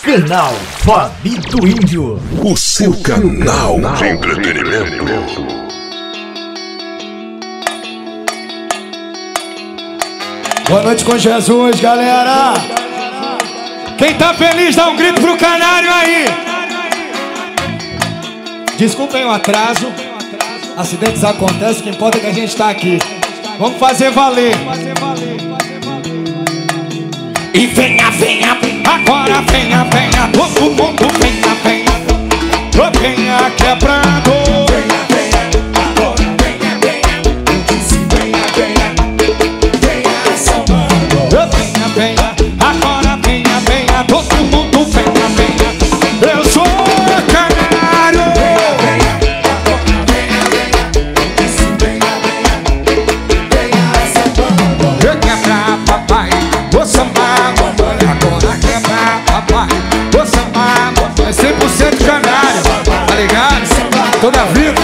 Canal Fabi do Índio, o seu canal de entretenimento. Boa noite com Jesus, galera. Quem tá feliz dá um grito pro canário aí. Desculpem o atraso, acidentes acontecem, o que importa é que a gente tá aqui. Vamos fazer valer. E venha, venha, agora venha, venha, todo mundo venha, venha, venha quebrando. Venha, venha, agora venha, venha, eu disse venha, venha, venha salvando. Venha, venha, agora venha, venha, todo mundo venha, venha, eu sou canário. Venha, venha, agora venha, venha, eu disse venha, venha, venha salvando. Venha pra papai, vou sambar. Agora quebra, papai, vou sambar, é 100% canário, tá ligado? Toda vida.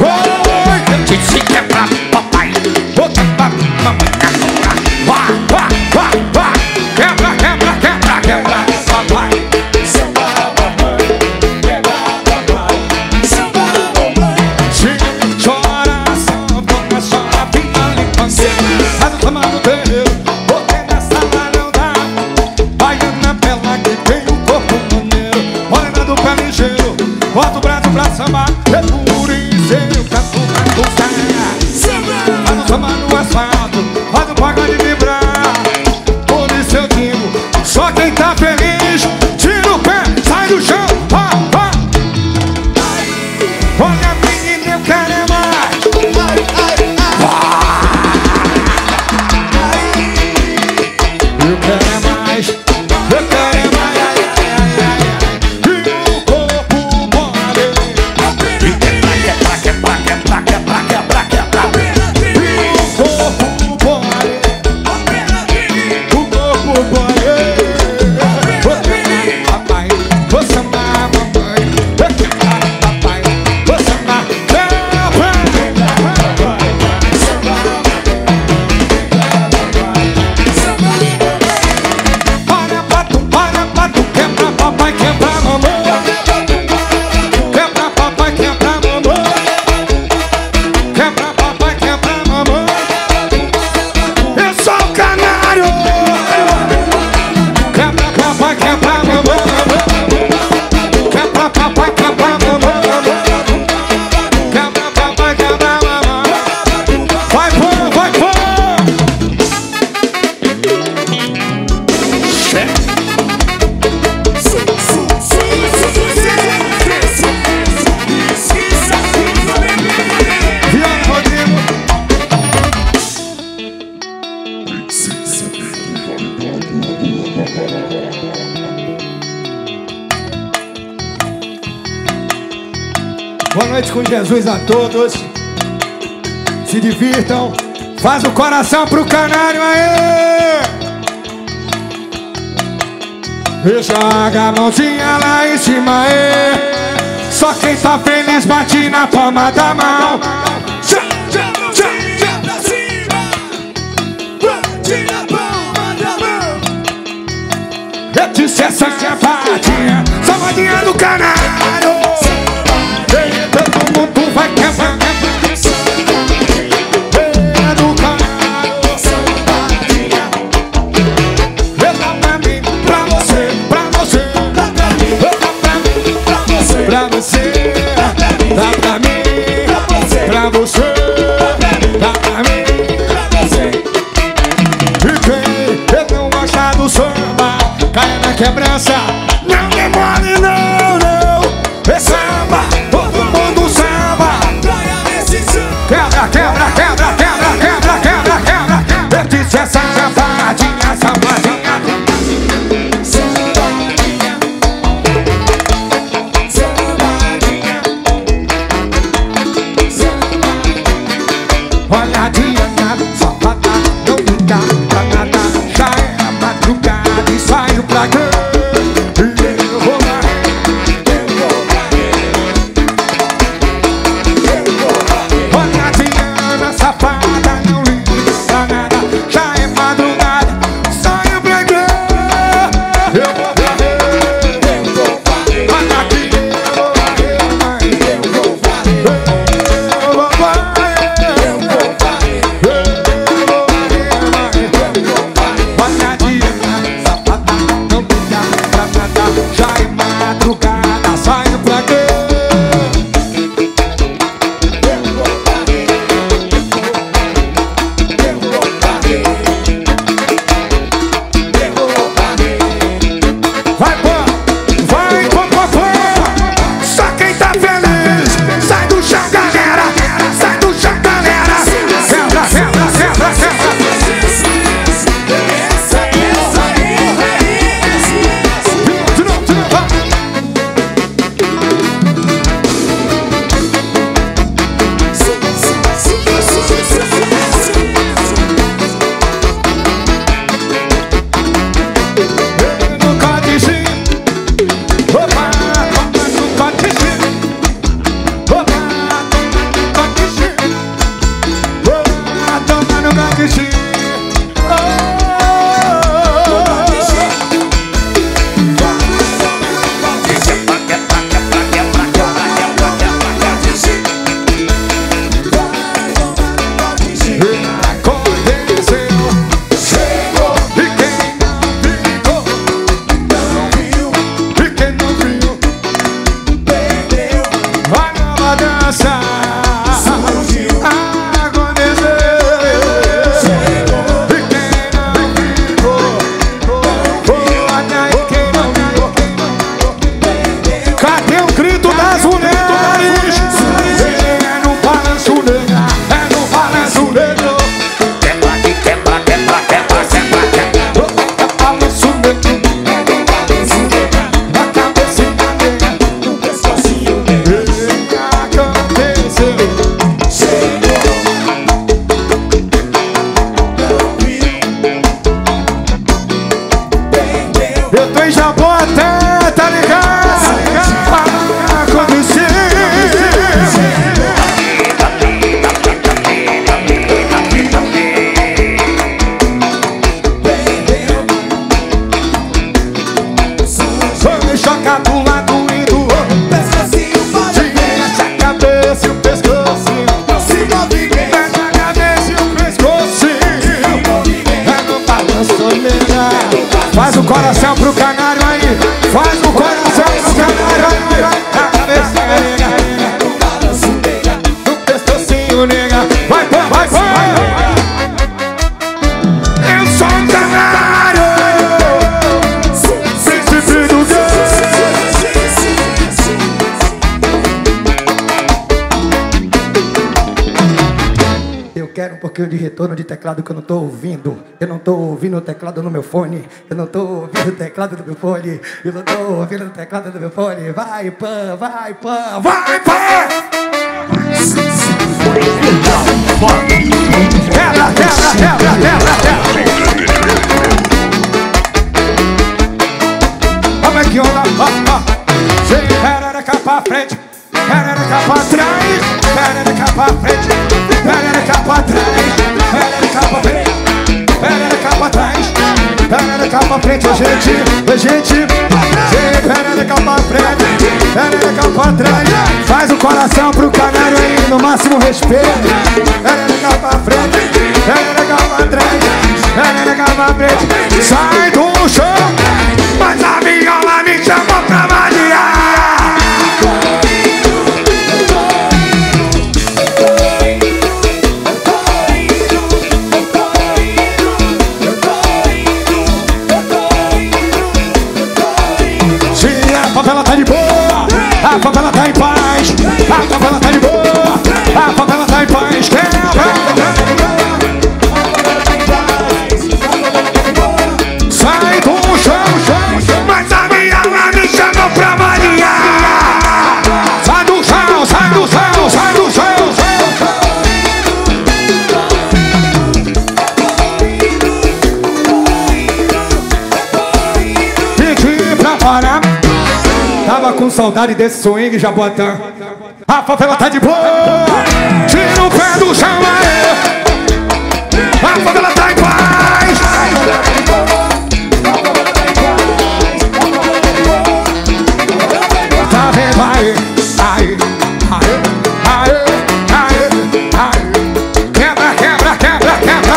Oi, te quebra, papai, vou quebrar, mamãe, vá, vá, vá, vá, quebra, quebra, quebra, quebra, papai, sambar, mamãe, quebra, papai, sambar, mamãe. Chega, chora, samba, chora, pinta, infância, faz o tamanho do teu. Bota o braço pra sambar, é puro e seu, canto, canto. Faz o samba no asfalto, faz o pagode vibrar. Por isso eu digo, só quem tá feliz, tira o pé, sai do chão, ó, ó. Olha menina, eu quero é mais. Eu quero é mais, eu quero é mais. Boa noite com Jesus a todos. Se divirtam. Faz o coração pro canário aí. E joga a mãozinha lá em cima aí. Só quem tá feliz bate na palma da mão. Tchá, tchá, tchá, tchá pra cima. Bate na palma da mão. Eu disse essa que é a patinha, salvadinha do canário. Todo mundo vai quebrar, é do canário, sambadinha. Eu dá pra mim, pra você, pra você. Dá pra mim, pra mim, pra você, pra você. Dá pra mim, pra você, pra você. Dá pra mim, pra você. E quem eu não gosta do samba, cai na quebrança. Não demore não, não. É samba. Quebra, quebra, quebra, quebra, quebra, quebra, quebra. Eu disse essa safadinha, safadinha. Safadinha, safadinha, safadinha. Olha a Diana, safada, não me dá pra nada. Já é a madrugada e saiu pra cá. já bota, tá ligado? Pra acontecer. Só me choca do lado e do outro. Pescocinho pode mexer a cabeça e o pescoço. Se move bem, mexe a cabeça e o pescoço. É no balanço legal. Faz o coração pro canário aí. Faz o coração pro canário aí. Na cabeça, nega. No balanço, nega. No pescocinho, nega. Vai, vai, vai, vai. Eu sou um canário, príncipe do gay. Eu quero um pouquinho de retorno de teclado que eu não tô ouvindo. Eu não tô ouvindo o teclado no meu fone. Eu não tô ouvindo o teclado do meu fone. Eu não tô ouvindo o teclado do meu fone. Vai, pã, vai, pã, vai, pã! Quebra, quebra, quebra, quebra, quebra. Olha aqui, olha lá. Chega, perereca pra frente, perereca pra trás, perereca pra frente, perereca pra trás, perereca pra frente. Perereca pra trás, perereca pra frente, a gente perereca pra frente, perereca pra trás. Faz o coração pro canário aí, no máximo respeito. Perereca pra frente, perereca pra trás, perereca pra frente. Sai do chão, mas a viola me chama pra variar. A favela tá em paz, a favela tá de boa, a favela tá em paz. Sai do chão, mas a minha lá me chamou pra variar. Sai do chão, sai do chão, sai do chão. Pedi pra parar. Tava com saudade desse swing, Jaboatã. A favela tá de boa, tira o pé do chão, aê. A favela tá em paz, tá vendo aí, aí, aí, aí, aí. Quebra, quebra, quebra, quebra.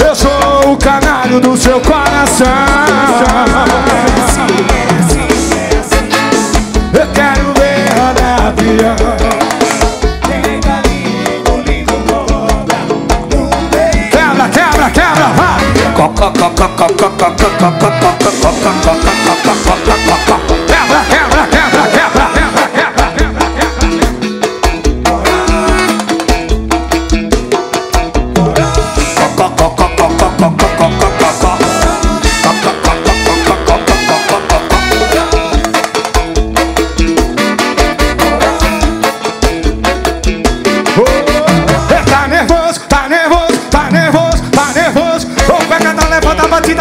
Eu sou o canário do seu coração. Eu quero ver rodar pião. Quebra, quebra, quebra, vai! Quebra, quebra, quebra, quebra.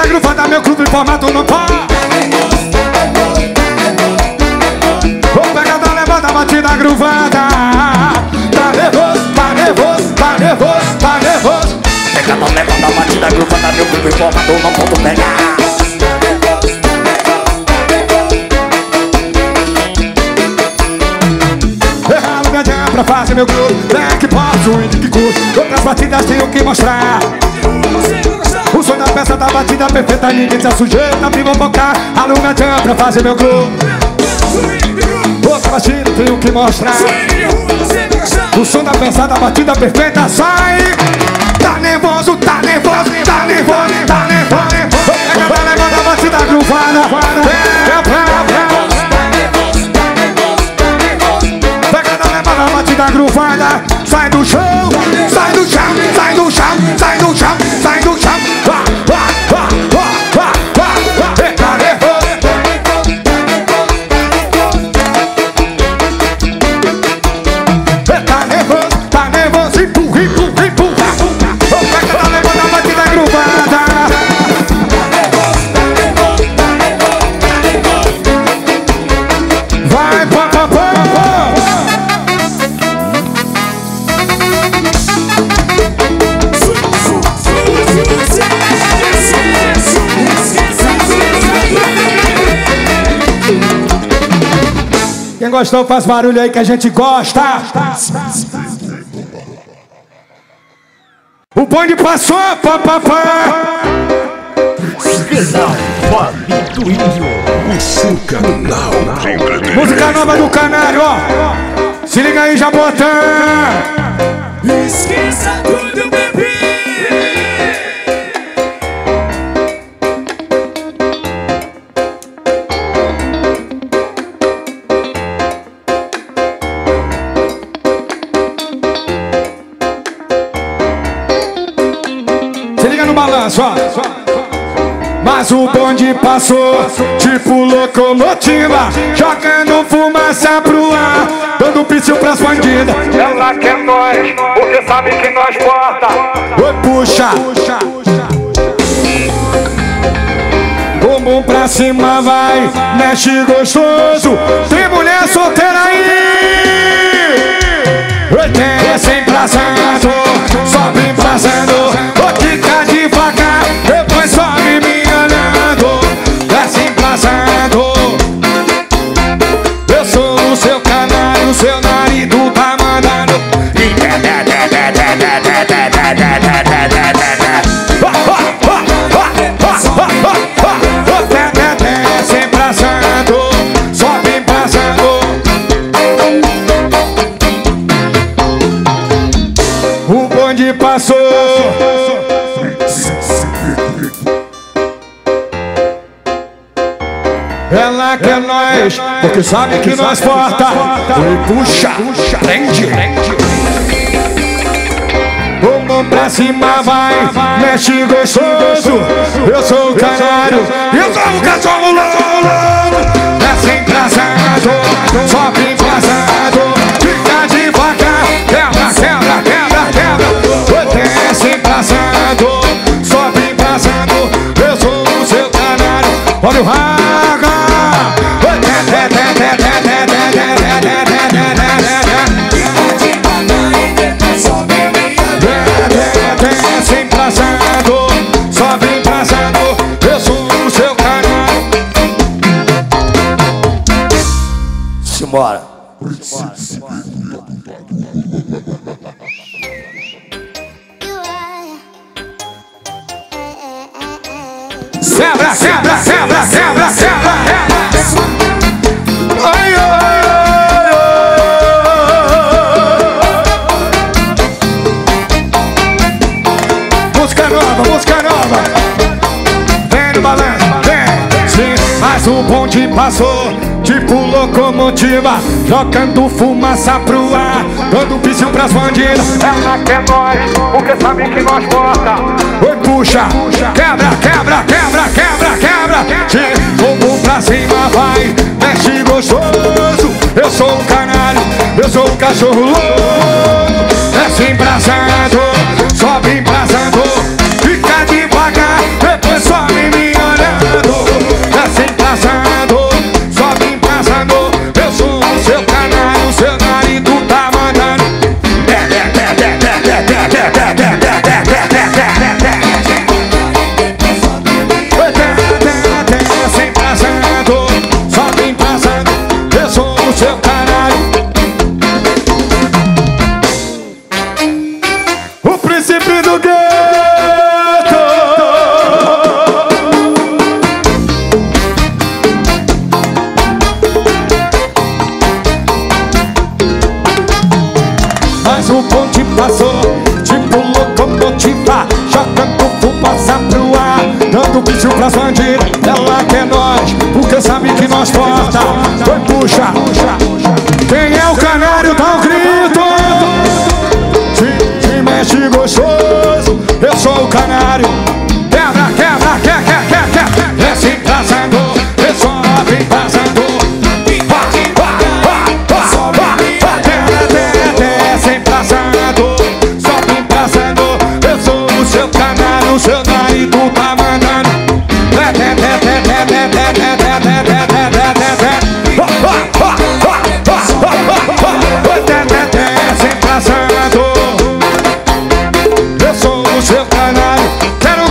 Gruvando meu clube formado no pó. Vou pegar da levada, batida gruvada. Tá nervoso, tá nervoso, tá nervoso, tá nervoso. Pega da levada, batida gruvada, meu clube formado no pó. Vou pegar. Errado, me adianta pra fazer meu clube. É que posso e de que custo. Outras batidas tenho que mostrar. O som da peça da batida perfeita, ninguém se sujeita, me bocar. Aluga a pra fazer meu clube. Outra batida tenho que mostrar. O som da peça da batida perfeita sai. Tá nervoso, tá nervoso, tá nervoso, tá nervoso. Pega da levada, batida gruvada. Pega da levada, batida gruvada. Sai do chão, sai do chão, sai do chão, sai do chão, sai do chão. Quem gostou faz barulho aí que a gente gosta. O bonde passou, papapá. Canal Vale do Índio, o seu canal. Música nova do Canário, ó. Se liga aí, Jabotã. Esqueça tudo, bebê. Mas o bonde passou, tipo locomotiva, jogando fumaça pro ar, dando piso pras bandidas. Ela quer nós, porque sabe que nós porta. Oi, puxa, bumbum pra cima vai, mexe gostoso. Tem mulher solteira aí? Oi, tem é sem prazado, só vem prazando. Vou ficar devagar, depois só vem me olhando. É sem prazado. Eu sou o seu canário, seu narido tá mandando. É sem prazado, só vem prazando. Passou. Ela quer nós, porque sabe que nós porta. E puxa, puxa, prende. Bumbum pra cima vai, mexe gostoso. Eu sou o canário, eu sou o cachorro louco. É sem prazado, só vem prazado. Fica devagar, quebra, quebra, quebra, quebra. É sem passado, só vem passando. Eu sou o seu canário. Olha o raga. É sem passado, só vem passando. Eu sou o seu canário. Simbora. Sebra, Sebra, Sebra, Sebra, Sebra. Oi, oi, oi. Música nova Vem no balanço, vem. Sim, mas o bonde passou tipo locomotiva, trocando fumaça pro ar, dando piscina pras bandidas. Ela quer nós, porque sabe que nós corta. Oi, puxa, quebra, quebra, quebra, quebra, quebra. De novo pra cima vai, mexe gostoso. Eu sou um canário, eu sou um cachorro louco. Desce embrasado, sobe embrasado. Fica devagar, depois sobe me olhando. Desce embrasado, eu sou o seu canário, seu marido tá mandando. Sem passando, só vem passando. Eu sou o seu canário, o príncipe do gueto. O bonde passou, tipo locomotiva, jogando fumaça pro ar, dando bicho pras bandidas. Ela quer nós, porque sabe que nós corta. Foi puxa, quem é o canário dá um grito. Se mexe gostoso, eu sou o canário. Quebra, quebra, quebra, quebra, quebra. Desce embrasando, eu só vim embrasando. Seu canário, seu marido tá mandando. Sem passando, eu sou o seu canário. Quero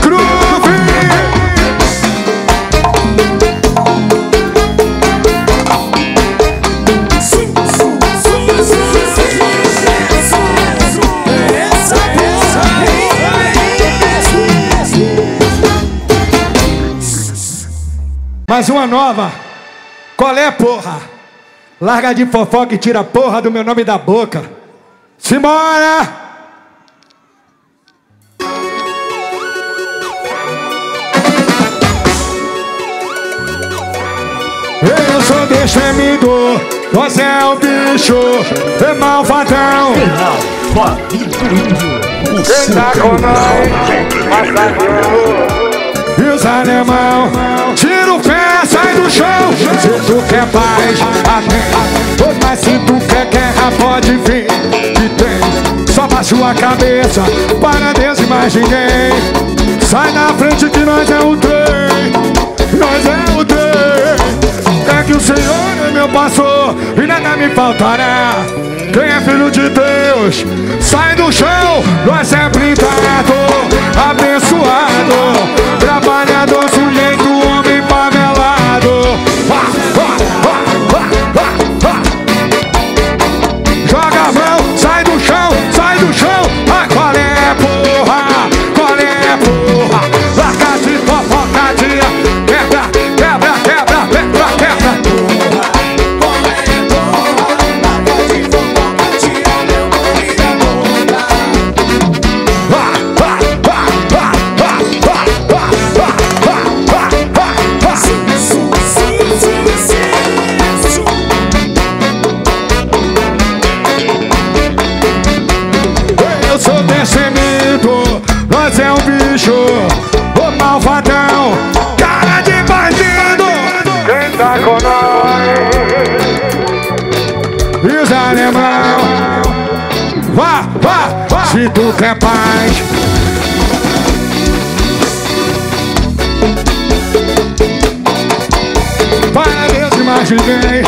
mais uma nova. Qual é, porra? Larga de fofoca e tira a porra do meu nome da boca. Simbora! Eu sou destemido, você é o bicho, é malvadão. Quem tá com nós? E os alemão, tira o pé, sai do chão. Se tu quer paz, amém. Mas se tu quer guerra, pode vir que tem. Só baixo a cabeça, para Deus e mais ninguém. Sai da frente que nós é o trem. Nós é o trem. É que o Senhor é meu pastor e nada me faltará. Quem é filho de Deus, sai do chão. Nós é blindado, abençoado, trabalhador, sujeito, homem favelado. Joga a mão, sai do chão, sai do chão. Ah, qual é, porra? Qual é, porra? Larga de fofoca, dia. Quebra, quebra, quebra, quebra, quebra. Qual é, porra? Larga de fofoca, dia. Meu nome da boca. Nós é um bicho, o malvadão, cara de bandido. Quem tá com nós? E os alemão, vá, vá, vá. Se tu quer paz, para Deus e mais ninguém.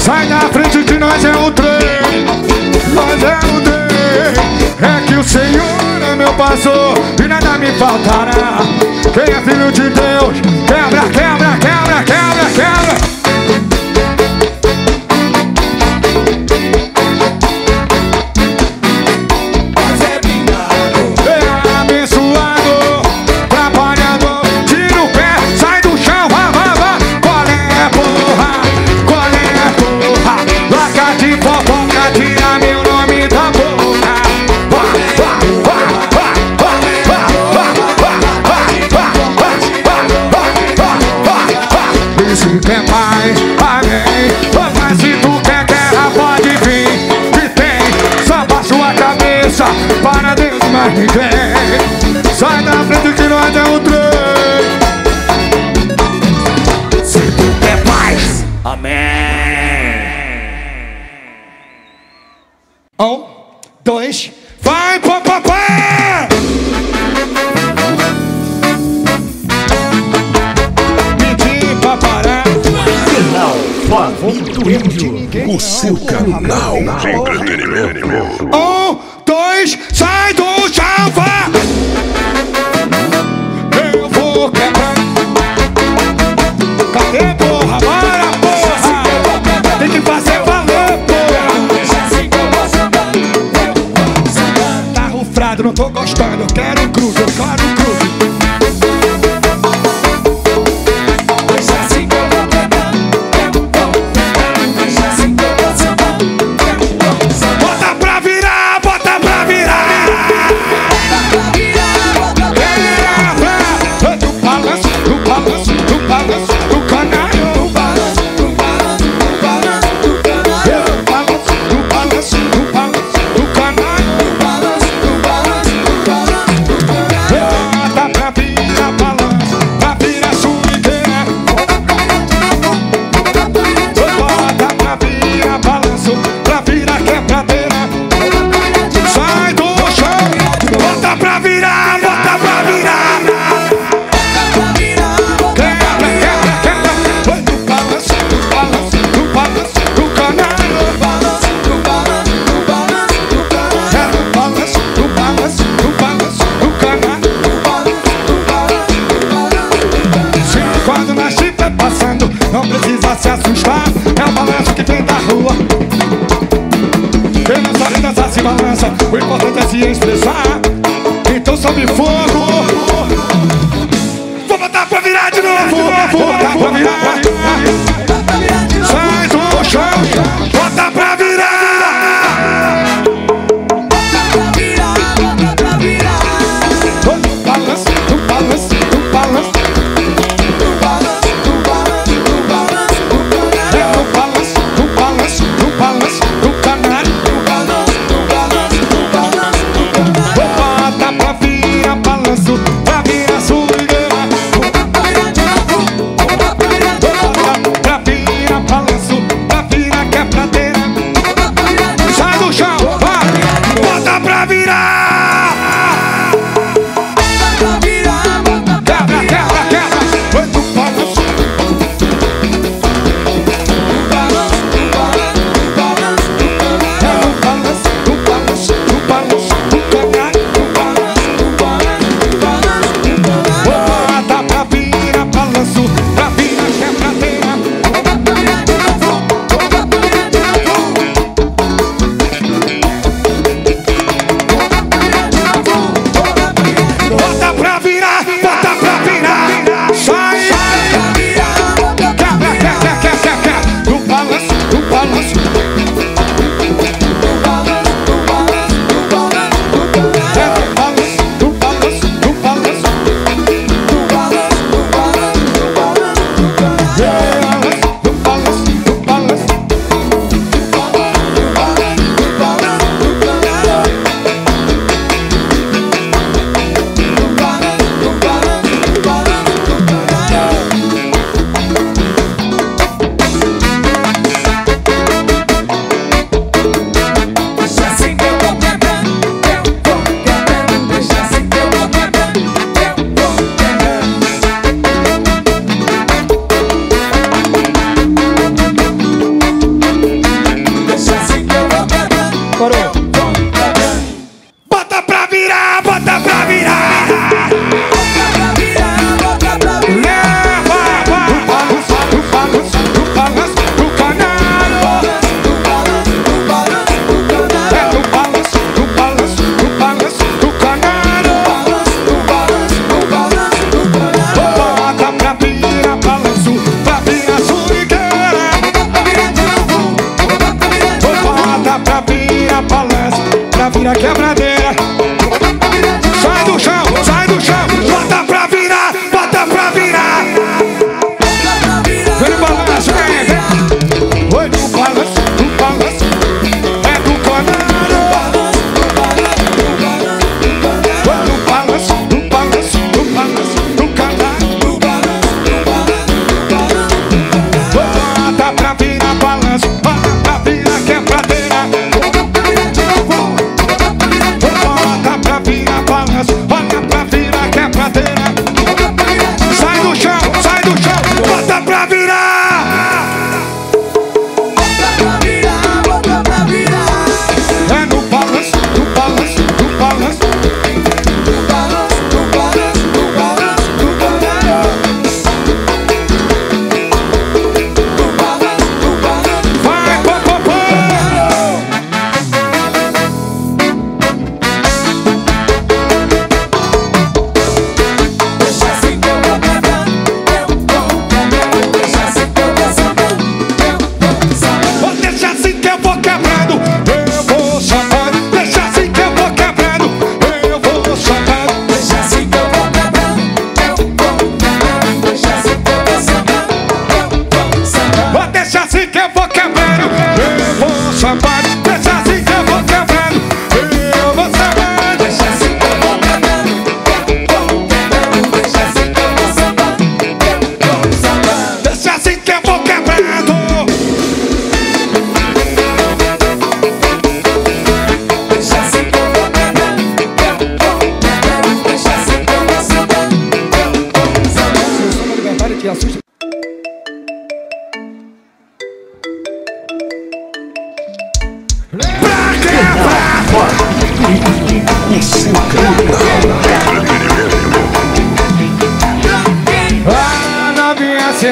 Sai da frente que nós é o trem. Nós é o trem. É que o Senhor é meu pastor e nada me faltará. Quem é filho de Deus, quebra, quebra, quebra, quebra, quebra. Mas é brindado, é abençoado, trabalhador, tira o pé, se quer mais, paguei. Mas se tu quer guerra, pode vir, que tem. Só baixa a cabeça, para Deus mais ninguém. Sai da frente que nós é o trem. Se tu quer mais, amém. 1, 2, vai, papapá! O seu canal de entretenimento. 1, 2, sai do chava! Eu vou quebrar. Cadê, porra? Bora, porra! Tem que fazer valor, porra! Tá rufrado, não tô gostando. Quero cruz, eu quero cruz. O importante é se expressar. Então sobe fogo. Vou botar pra virar de novo. Vou botar pra virar. Sai do chão. Bota pra virar. Bota pra virar. Bota pra virar. Tu balança, tu balança, tu balança. Tu balança, tu balança, tu balança. Tu balança, tu balança, tu balança. Tu canário. Pra virar, balanço, pra virar, quer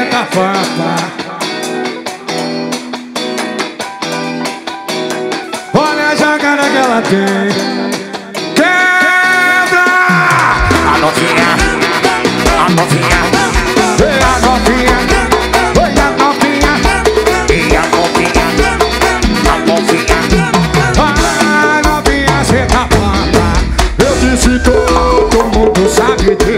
você tá farta. Olha a jogada que ela tem. Quebra! A novinha, a novinha, vem a novinha, vem a novinha, e a novinha, a novinha. A novinha, você tá farta. Eu disse todo mundo sabe que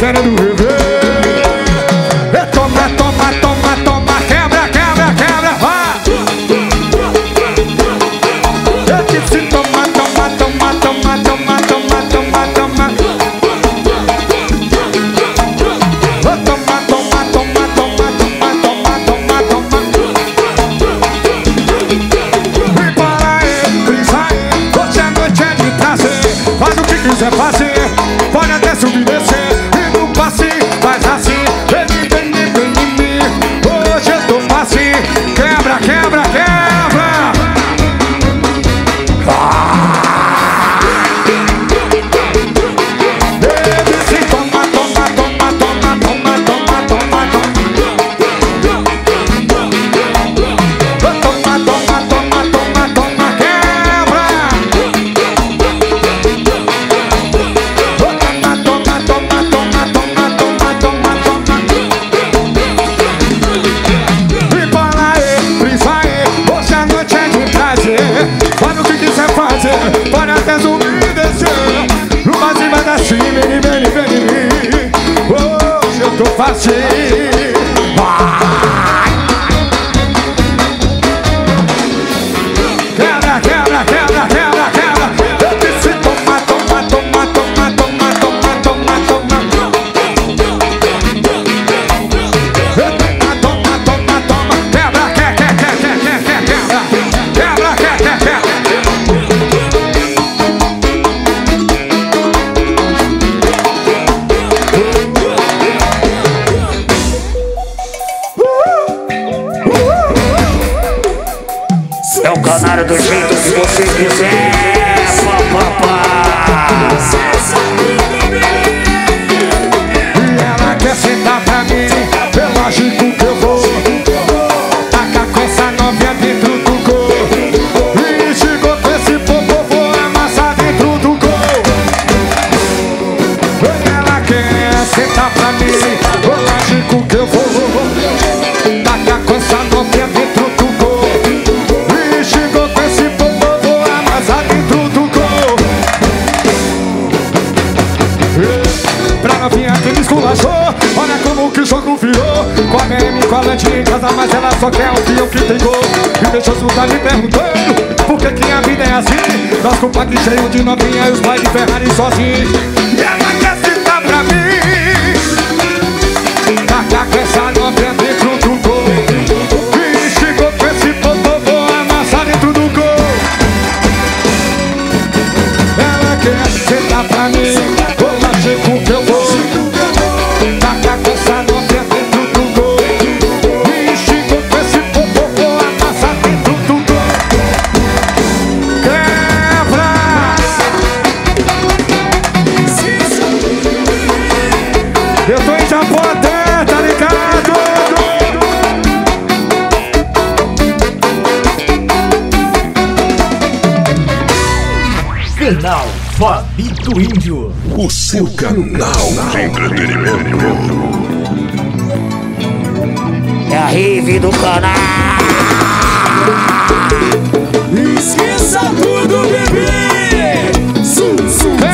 querendo rever. É toma, toma, toma, toma, quebra, quebra, quebra, vá. Eu disse toma, toma, toma, toma, toma, toma, toma, toma. Toma, toma, toma, toma, toma, toma, toma, toma. Vem para ele, sai. Hoje a noite é de prazer. Faz o que quiser fazer. Pode até subir e descer. Faz assim, vem em mim. Hoje eu tô facinho. Quebra, quebra, quebra. Ele toma, toma, toma, toma, toma, toma, toma, toma. Toma, toma, toma, toma, toma, quebra. Toma, toma, toma, toma. Faz o que quiser fazer, pode até zumbi descer. No mais vai dar sim, vem. Hoje eu tô fazendo. Quebra, quebra, quebra, quebra, quebra. Eu disse toma, toma, toma, toma, toma, toma, toma, toma. Toma, toma, toma, toma. Quebra, quebra. Do jeito que você quiser, papá. E ela quer sentar pra mim, é lógico que eu vou. Taca com essa novinha dentro do gol. E chegou com esse popô, vou amassar dentro do gol. E ela quer sentar pra mim, é lógico que eu vou. Taca com essa novinha dentro do gol. Olha como que o jogo virou. Com a BM, com a Landinha em casa, mas ela só quer o pião que tem gol. Me deixou soltar me perguntando por que que a vida é assim. Nós com o parque cheio de novinha e os pais de Ferrari sozinhos. E ela quer citar pra mim, taca com essa novinha dentro do gol. E chegou com esse botão, vou amassar dentro do gol. Ela quer citar pra mim, vou latir com que eu vou. Taca com essa novinha dentro do gol. E chegou com esse popô, vou amassar dentro do gol. Quebra! Eu tô em Japão até, tá ligado? Canal Fabito Índio, o seu canal de entretenimento. É a rave do canal. Esqueça tudo, bebê. Zum, zum, zum,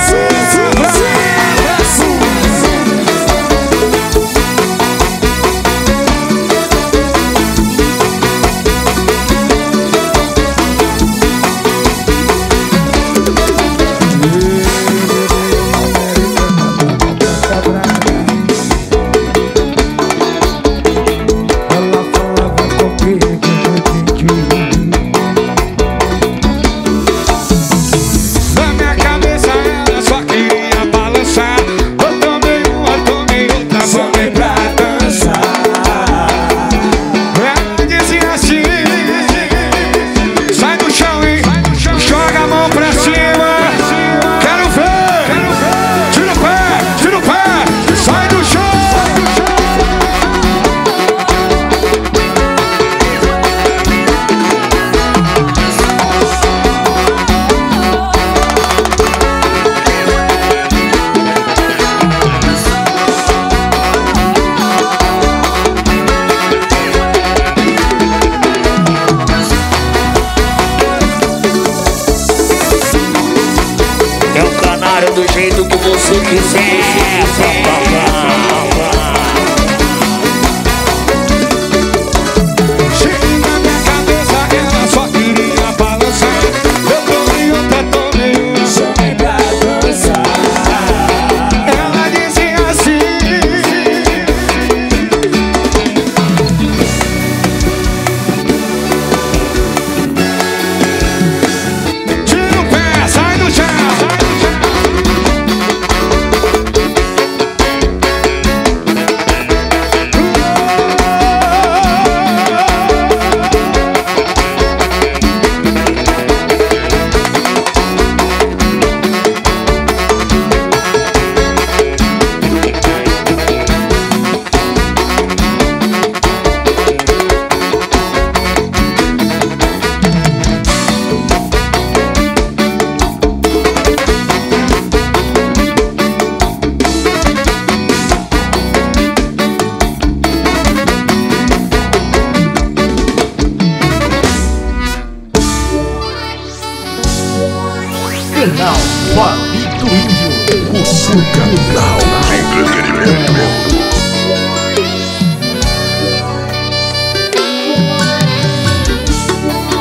Canal Fabito Índio, o seu canal de entretenimento.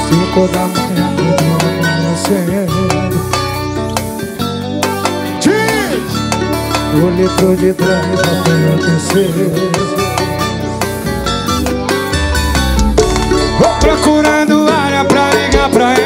5 da manhã amanhecendo, olhei pro de trás até anoitecer. Vou procurando área pra ligar pra ela.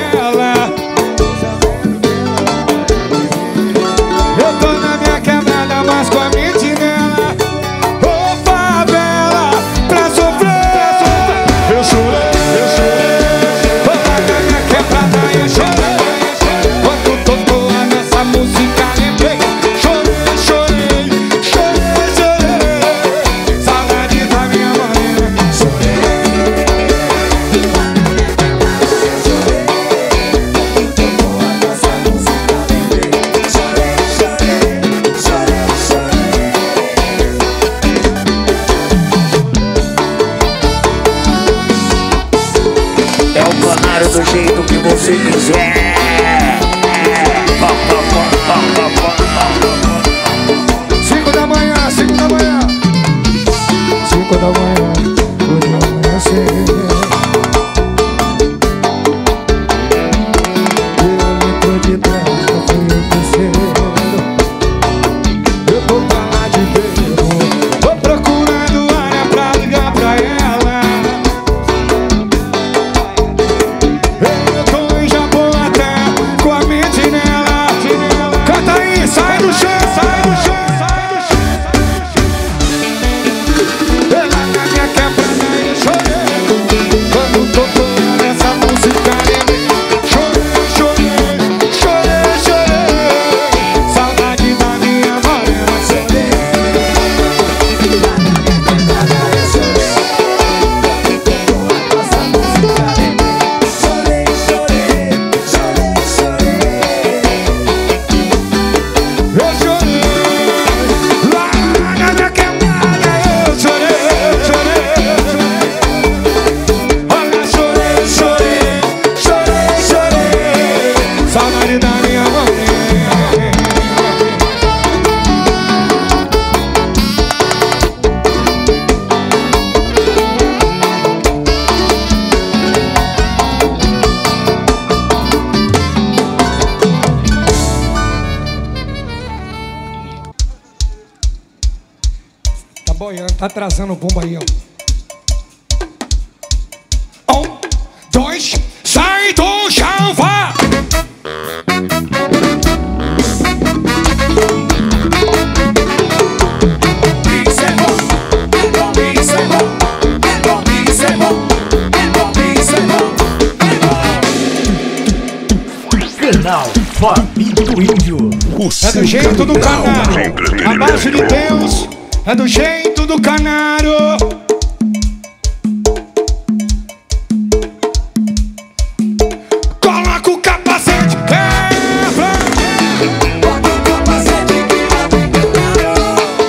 Sai do chão. boiando, tá atrasando o bumbo aí, ó. 1, 2, sai do chão, vá! Canal Fabinho Índio. É do jeito do canário, a base de Deus. É do jeito do canário. Coloca o capacete,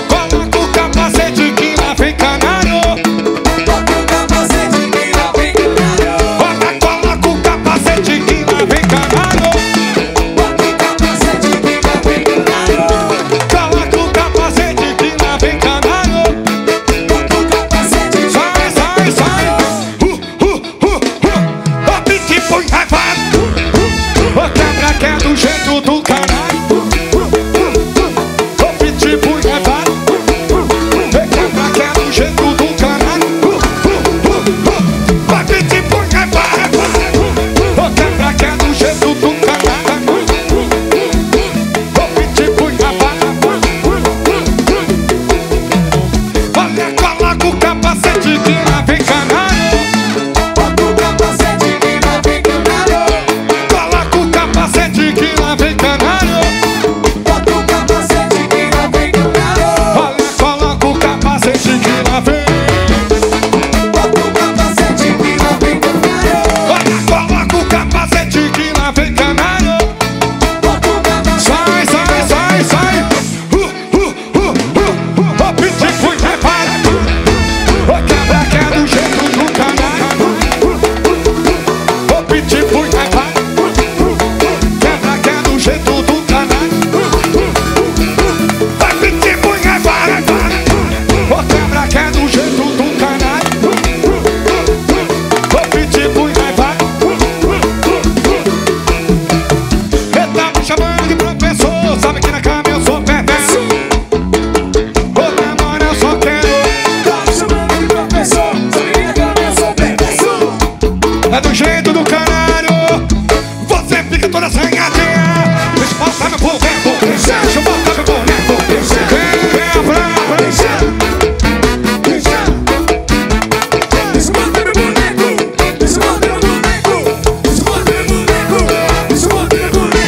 coloca o capacete que lá vem canário. Coloca o capacete que lá vem canário. Coloca o capacete que lá vem canário. É do jeito do canário. Você fica toda zanhadinha. Deixa eu botar meu boneco, deixa eu botar meu boneco. Vem pra deixa eu botar meu boneco, deixa eu botar meu boneco, deixa eu botar meu boneco, deixa eu botar meu boneco. Deixa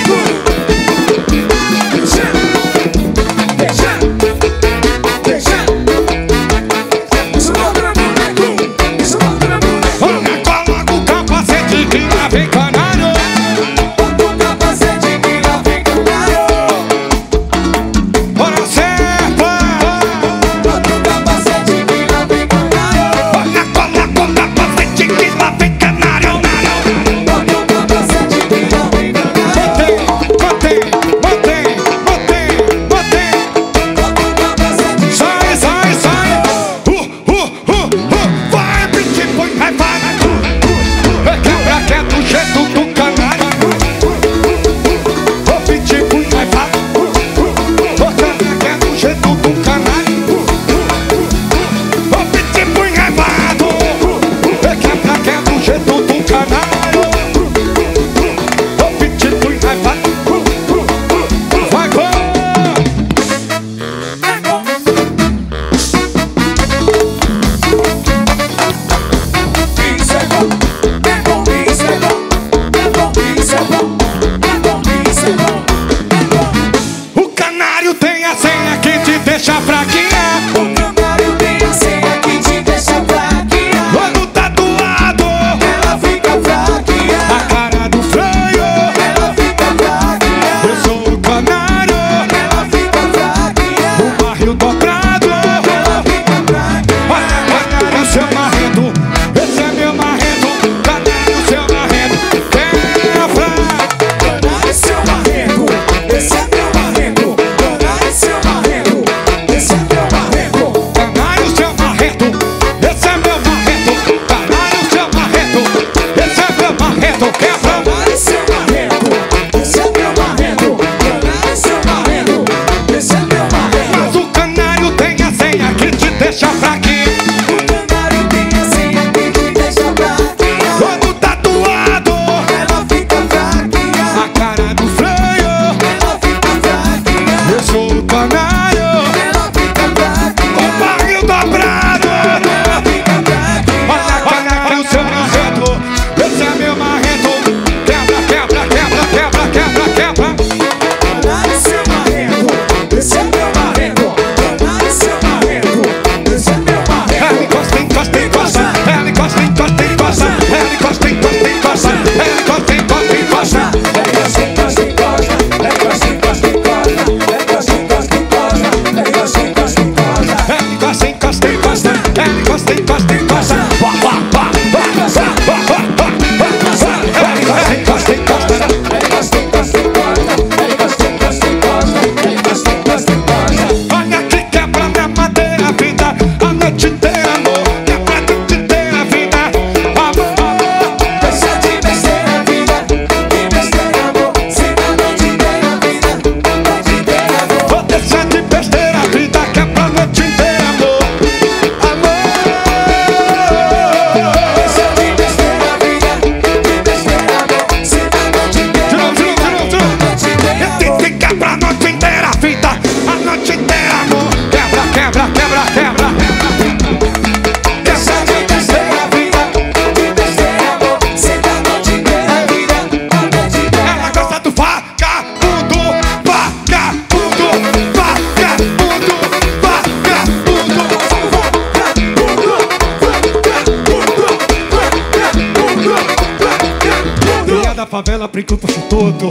Favela, brinquei pra todo.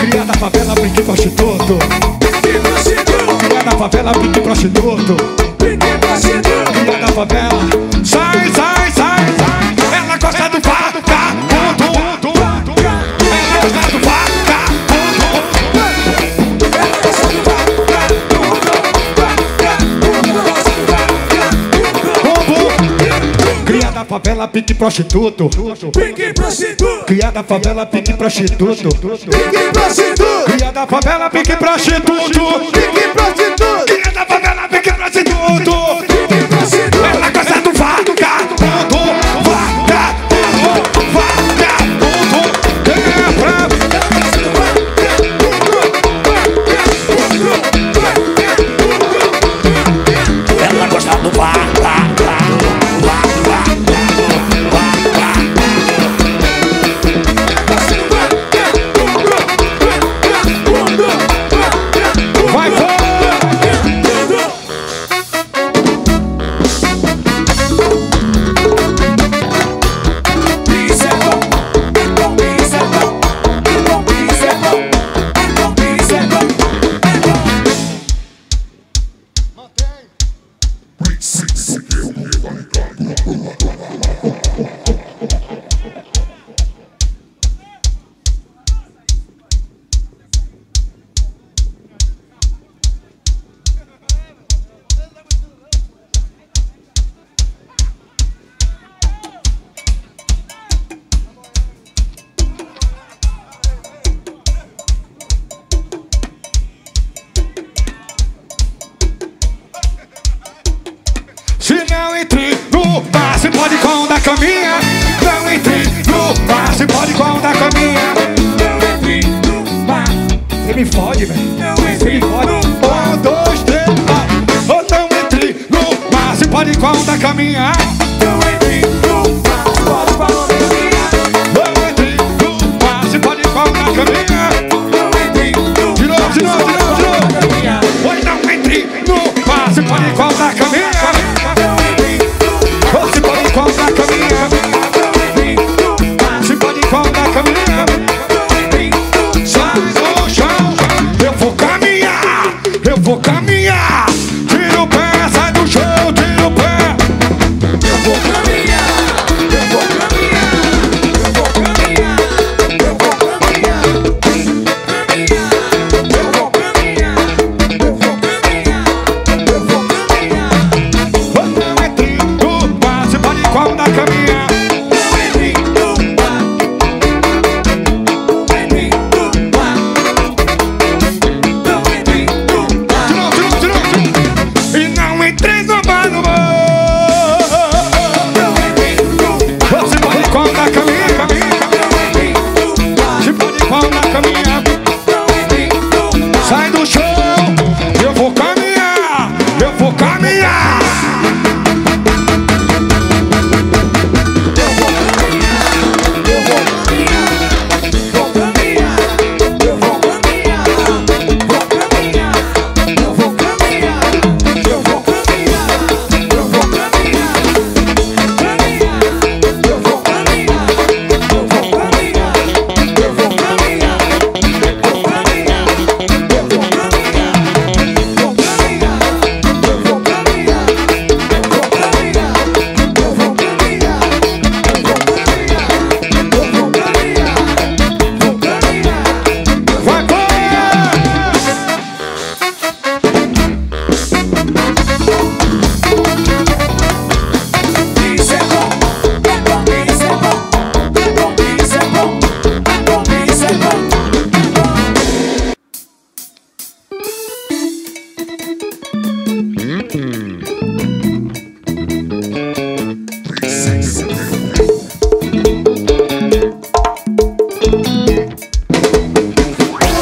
Cria da favela, brinquei pra todo. Cria da favela, brinquei pra todo. Cria da favela, sai, sai, sai, sai. Ela gosta do vagabundo. Ela gosta do vagabundo. Cria da favela, brinquei pra todo. Cria da favela, pique prostituto. Pique prostituto. Cria da favela, pique prostituto. Pique prostituto. Cria da favela, pique prostituto. Pique prostituto. Ela gosta do vagabundo. Vagabundo. Vagabundo. Ela gosta do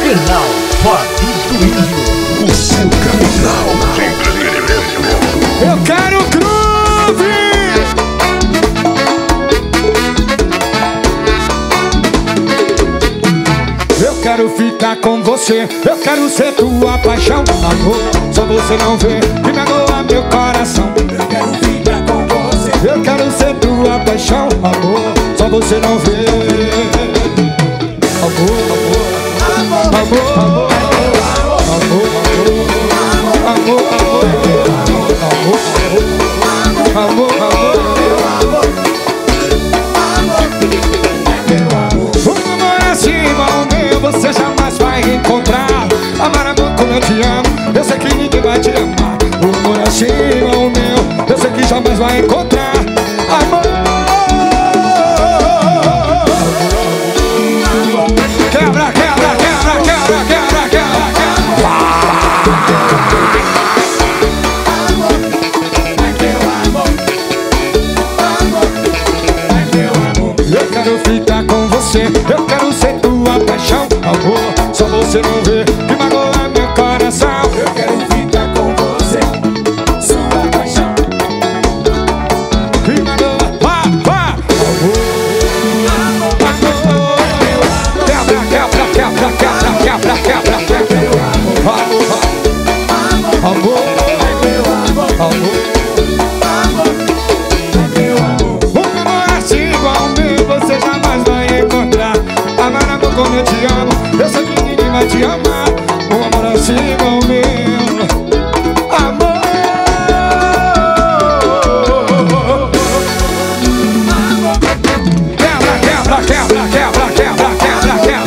Canal Pode Tudo, o seu canal de entretenimento. você, eu quero ser tua paixão. Amor, só você não vê que me agoa meu coração. Eu quero ficar com você, eu quero ser tua paixão. Amor, só você não vê. Amor, amor, amor, amor, amor, amor, amor, amor, amor, amor. Você jamais vai encontrar. Amar, amor, como eu te amo, eu sei que ninguém vai te amar. O amor assim é o meu, eu sei que jamais vai encontrar. Amor, quebra, quebra, quebra, quebra, quebra, quebra, quebra. Amor, é teu amor, é teu amor. Eu quero ficar com você, eu quero ser tua paixão. Amor, só você não vê que magoa meu coração. Eu quero ficar com você, sua paixão. Que magoa, vá, vá. Amor, amor, amor. Quebra, quebra, quebra, quebra, quebra, quebra, quebra. Amor, amor, amor, amor. Um amor assim igual ao meu você jamais vai encontrar. Amar, amor, como eu te amo, eu sei que ninguém vai te amar. Um amor assim igual o meu. Amor, quebra, quebra, quebra, quebra, quebra, quebra, quebra,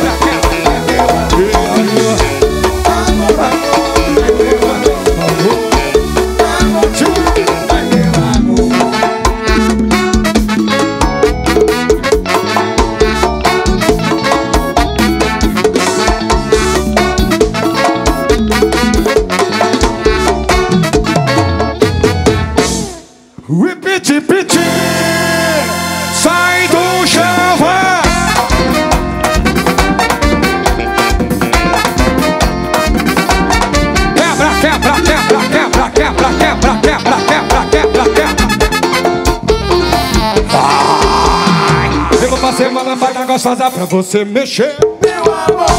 gostosa pra você mexer. Meu amor,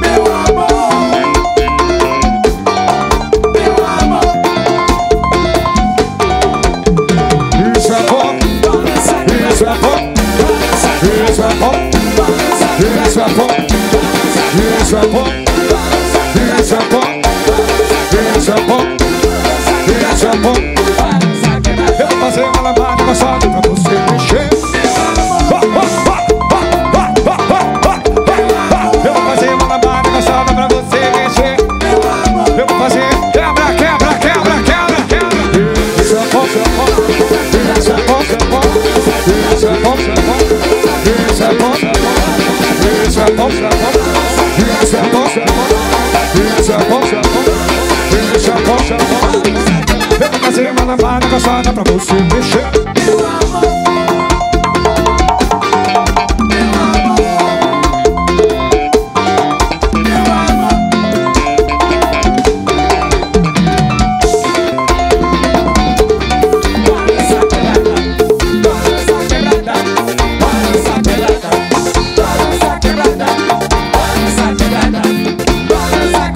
meu amor, meu amor. Isso é bom, isso é bom, isso é bom, isso é bom, isso é bom, isso é bom, isso é bom, isso é bom. Eu vou fazer uma lambada gostosa pra você mexer. Eu vou fazer uma lambada gostosa pra você mexer. Meu amor, meu amor, meu amor. Para essa pelada, para essa pelada, para essa pelada, para essa pelada, para essa pelada.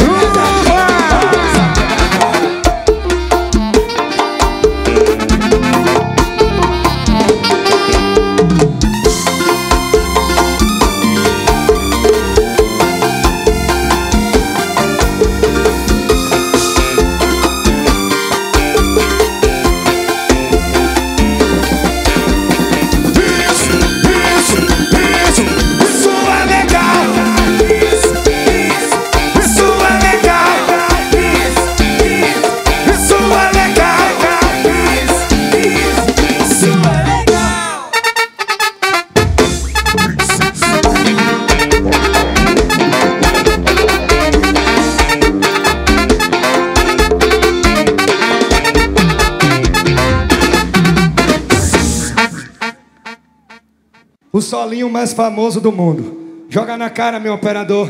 O solinho mais famoso do mundo. Joga na cara, meu operador.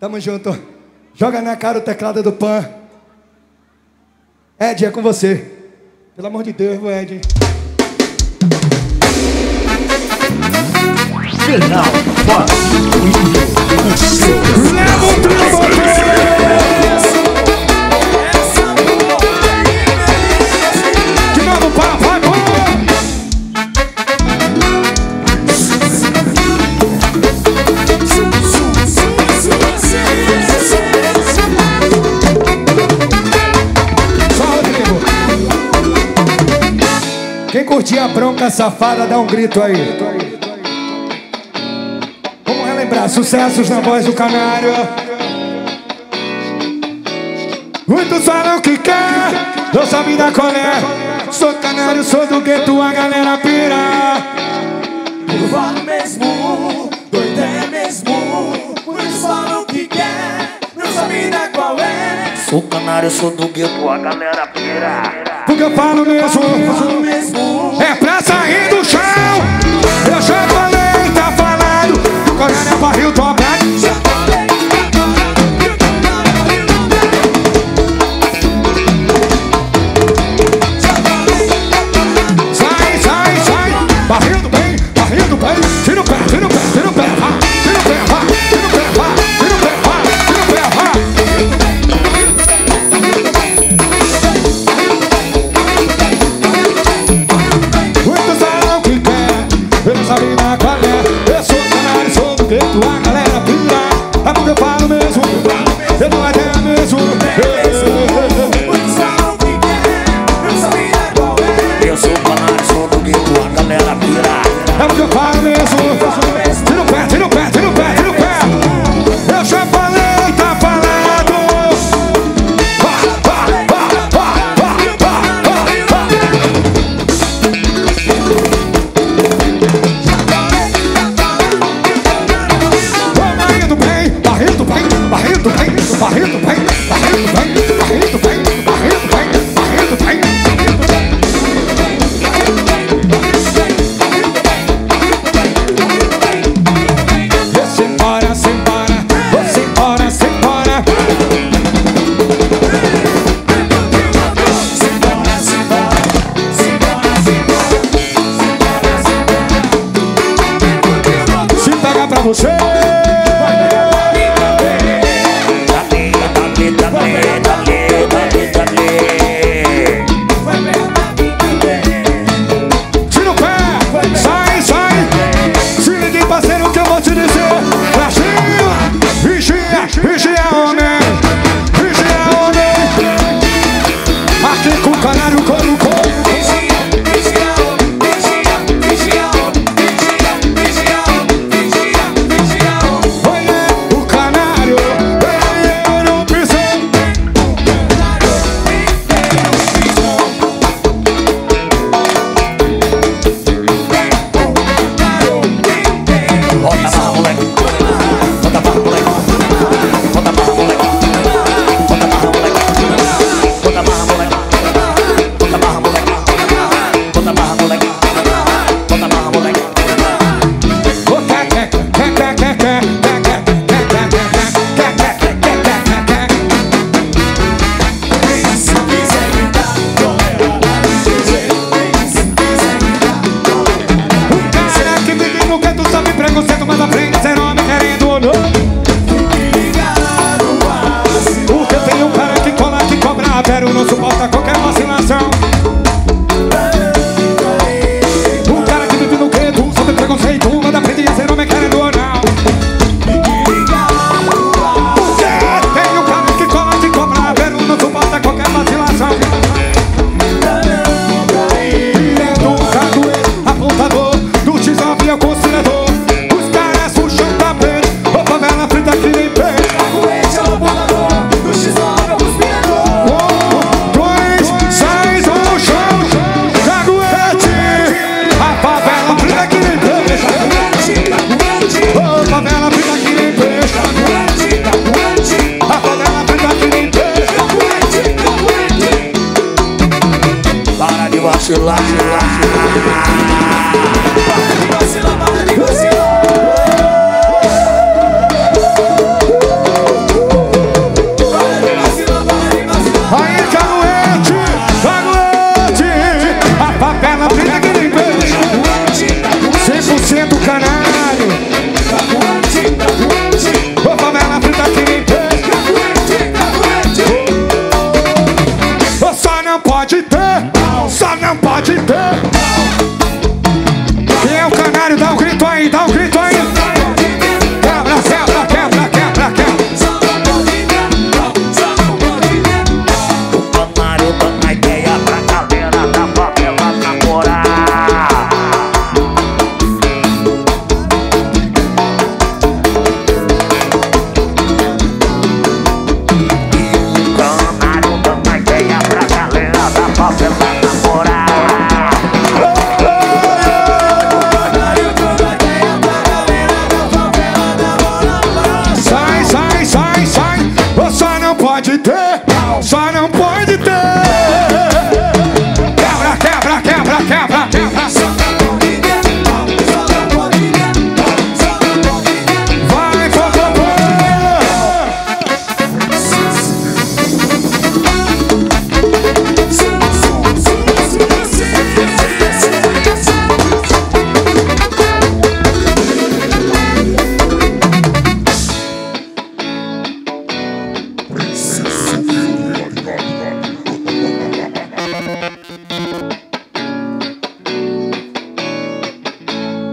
Tamo junto. Joga na cara o teclado do Pan. Ed, é com você. Pelo amor de Deus, Ed. Final, bora, o seu leva o triunfo. De novo, papai, bora. Quem curtir a bronca safada, dá um grito aí. Sucessos na voz do canário. Muitos falam que quer, não sabe da colher. Sou canário, sou do gueto, a galera pira. Eu falo mesmo, doido é mesmo. Muitos falam que quer, não sabe da qual é. Sou canário, sou do gueto, a galera pira. Porque eu falo mesmo, é pra sair do chão. Eu já falei, tá falado. Correndo é barril dobrado. Sai, sai, sai. Barril do bem, barril do bem. Tira o pé, tira o pé, tira o pé. Tira o pé, tira o pé, tira o pé, tira o pé, tira o pé. Muitos falam que quer, eu não sabia na qual é. Eu sou canário, sou do gueto, a galera pira. A boca eu falo mesmo, eu dou ideia mesmo. Muitos falam que quer, eu não sabia qual é. Eu sou canário, sou do gueto, a galera pira. A boca eu falo mesmo, tira o pé, tira o pé, tira o pé, tira o pé. Eu já falei, tá falado. Canário, só não pode ter. Quebra, quebra, quebra, quebra, quebra. Só não pode ter pau, só não pode ter pau, só não pode ter pau. Vai,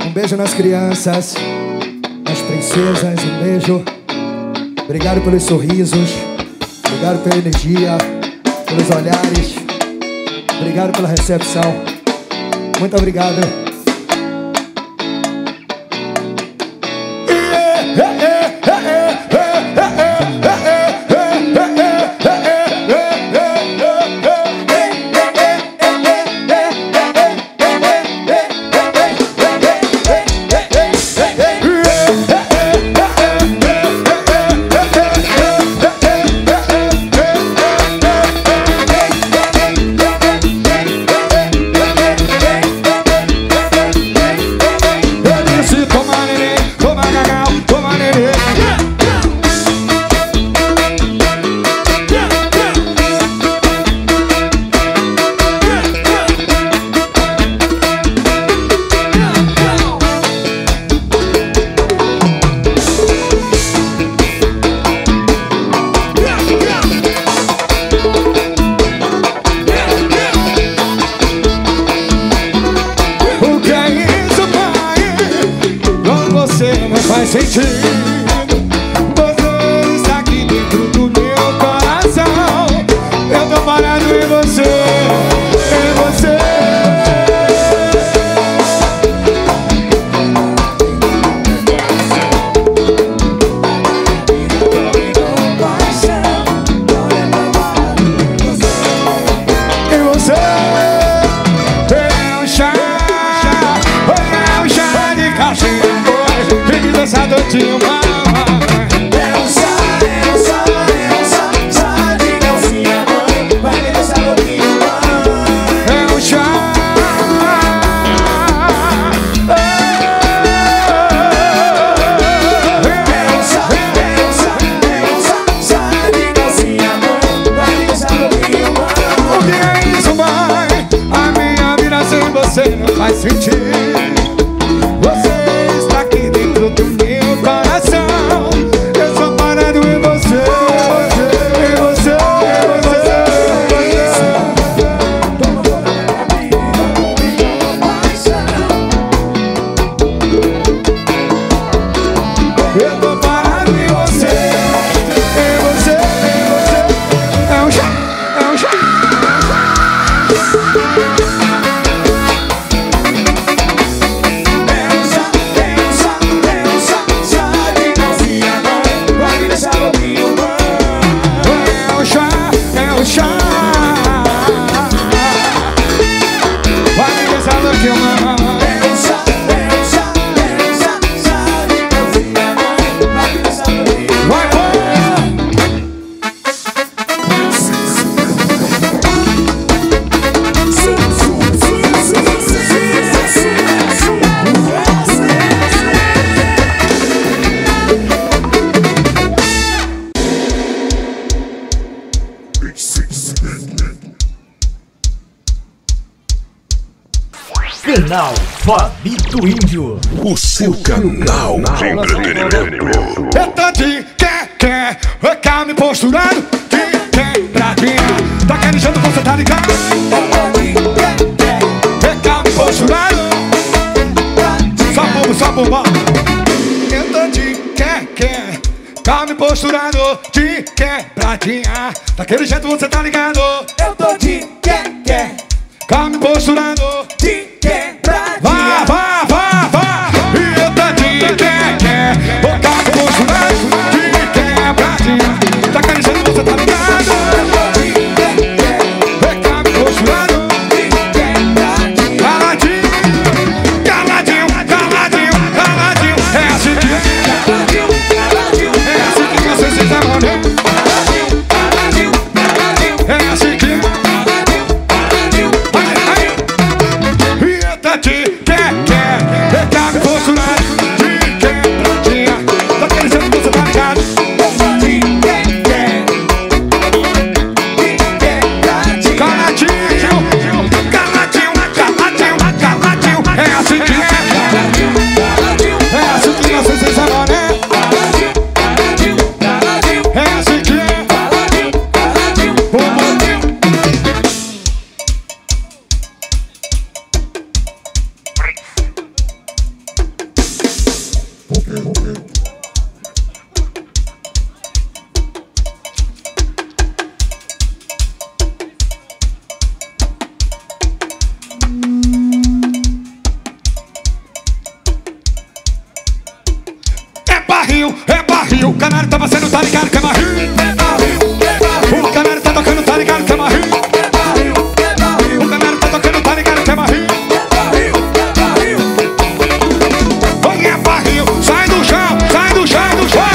um beijo nas crianças, nas princesas, um beijo. Obrigado pelos sorrisos, obrigado pela energia, pelos olhares, obrigado pela recepção. Muito obrigado. Você está aqui dentro do meu coração. Eu tô parado em você, em você. E você é um chá de cachimbo. Vem dançar doidinho, faz sentido. Você está aqui dentro do meu coração. Eu sou parado em você, em você, em você. Eu tô parado em você, em você, em você. É um chá, é um chá, é um chá. Canal Fabito Índio, o seu canal de entretenimento. Eu tô de quer, eu cá me posturando, que pra quem tá carinjando, você tá ligado? Eu cá me posturando, só bomba. Eu tô de quer, cá me posturando, de quebradinha, daquele jeito você tá ligado? Eu tô de quer, cá me posturando, de vá, e eu tô de quer, vou cá me posturando, de quebradinha, tá carinjando, você tá ligado? Vem cá me posturando, de quebradinha, caladinho, é assim que é, é assim que você se dá, mano. Canário tá passando, tá ligado, que é barril, é barril. O canário tá tocando, tá ligado, que é barril, é barril. O canário tá tocando, tá ligado, que é barril, é barril, é barril. Oi, é barril, sai do chão, sai do chão, do chão.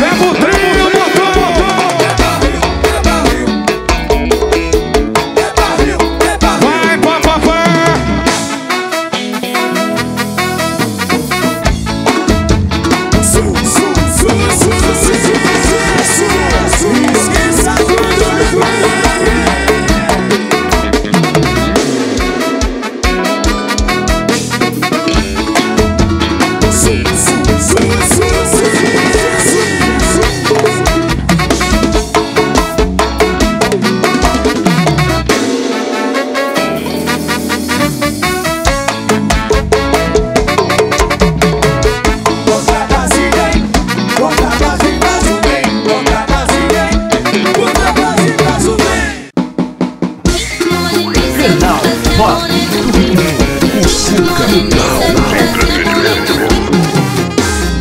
Leva o trio, motor. É barril, é barril. Vai, papapá.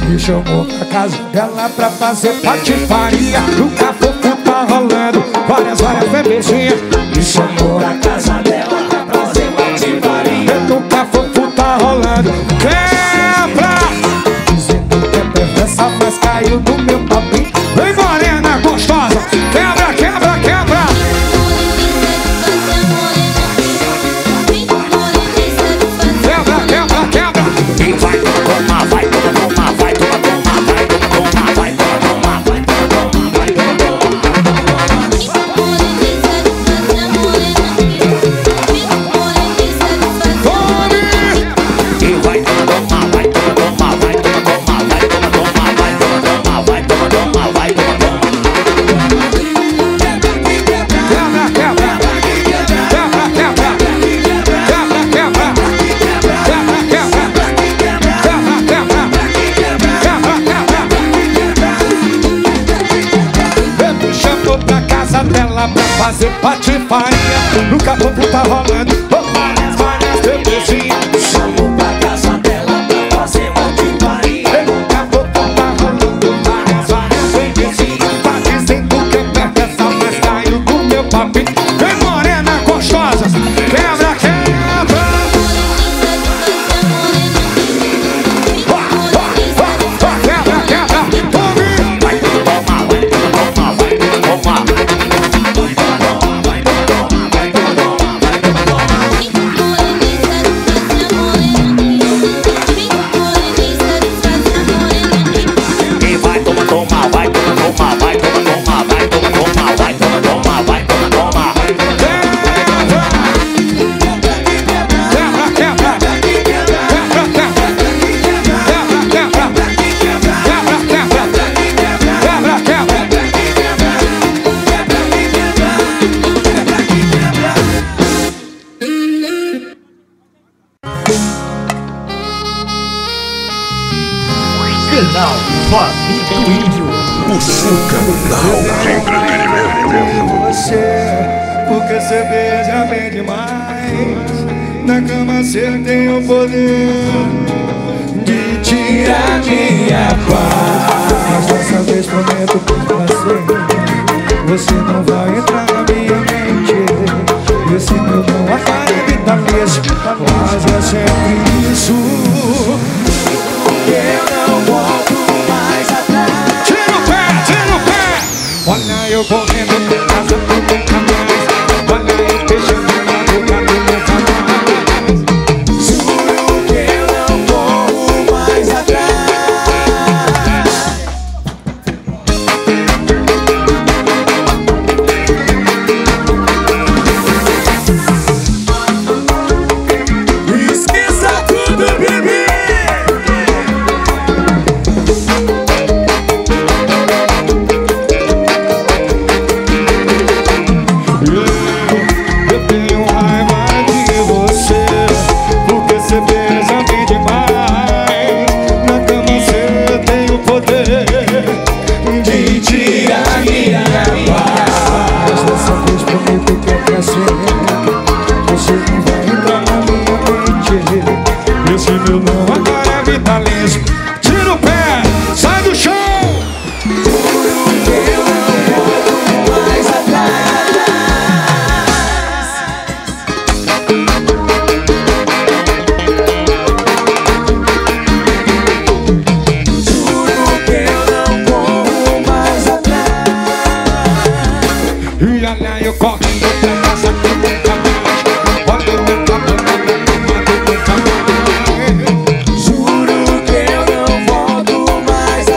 Me chamou pra casa dela pra fazer patifaria. No cafuca tá rolando várias bebezinhas. Me chamou pra casa dela pra fazer patifaria. No cafuca tá rolando quebra. Dizendo que é perversa, mas caiu no meu papinho. Vem morena gostosa, quebra, quebra, quebra. Fazer patifaria, no caboclo tá rolando várias bebezinhas. Chamou pra casa dela pra fazer patifaria. No caboclo tá rolando várias bebezinhas. Tá dizendo que eu perco essa, mas caiu com meu papinho. Vem morena gostosa, quebra, quebra. Quebra, quebra, tome. Vai tomar, vai tomar, vai tomar. Porque você beija bem demais. Na cama você tem o poder de tirar minha paz. Mas dessa vez prometo pra você, você não vai entrar na minha mente. Esse meu bom aparelho tá fresco, mas é sempre isso. Eu não volto mais atrás. Tira o pé, tira o pé. Olha eu correndo pra casa por nunca mais. Juro que eu não corro mais atrás. Esqueça tudo, bebê. E olha eu correndo pra casa que nunca mais. Olha eu nunca mais. Juro que eu não volto mais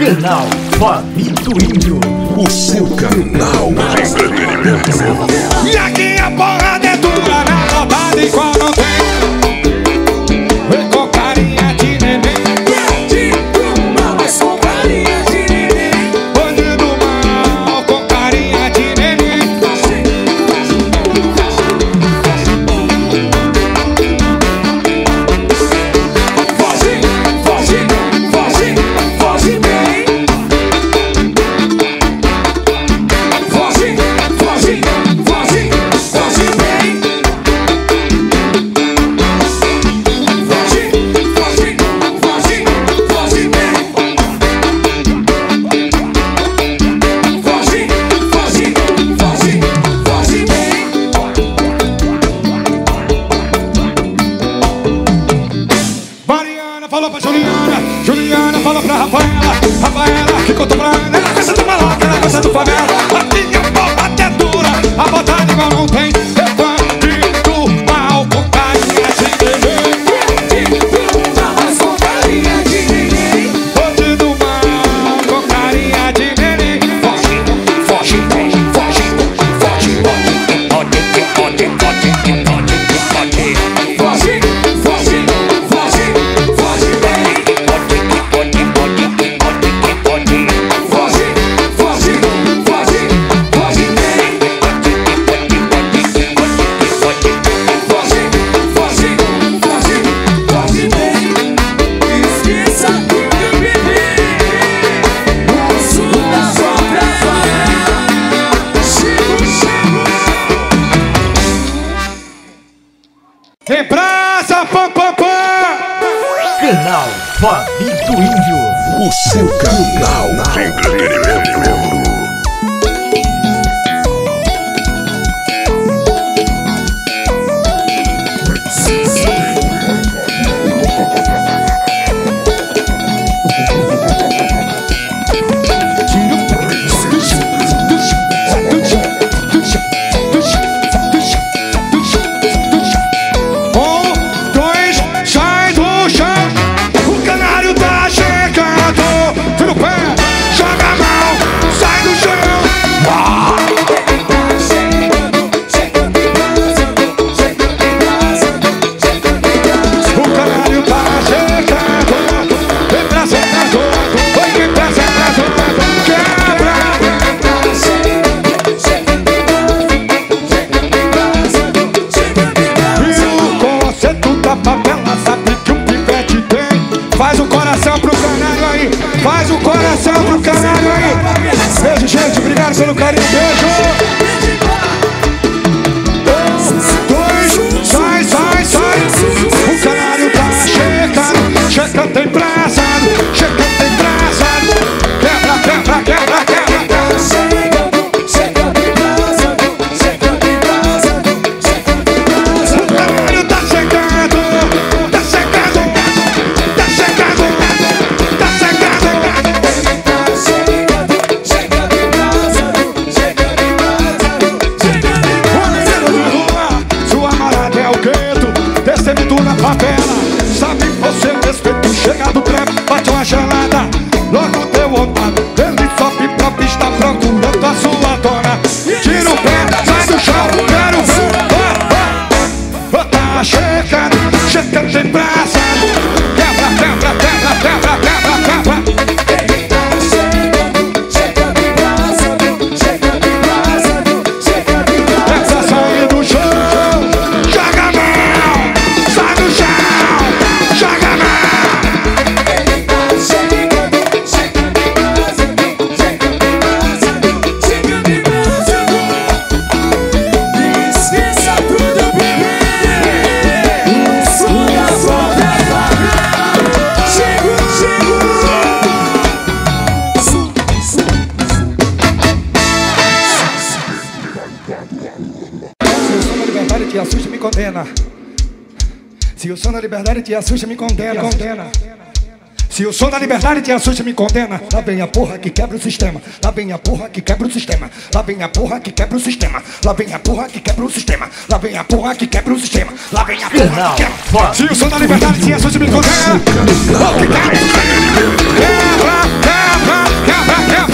Canal Fabito Índio, o seu canal de entretenimento. E aqui a porrada é dura na rodada igual não tem. Vem com carinha de neném. Bandido mal, mas com carinha de neném. Bandido mal, com carinha de neném. Foge, foge, foge, foge bem. Canal Fabito Índio, o seu canal de entretenimento. Faz o coração pro caralho aí. Beijo, gente, obrigado pelo carinho. Beijo. 2, sai. O caralho tá checando. Checa tem praça. Checa tem praça. Quebra. O caralho tá checando. Tá secado. te assusta e me condena. Se o som da liberdade te assusta e me condena, se o som da liberdade te assusta e me condena. Lá vem a porra que quebra o sistema, lá vem a porra que quebra o sistema, lá vem a porra que quebra o sistema, lá vem a porra que quebra o sistema, lá vem a porra que quebra o sistema, lá vem a porra que quebra. Se o som da liberdade te assusta e me condena. Quebra, quebra, quebra, quebra.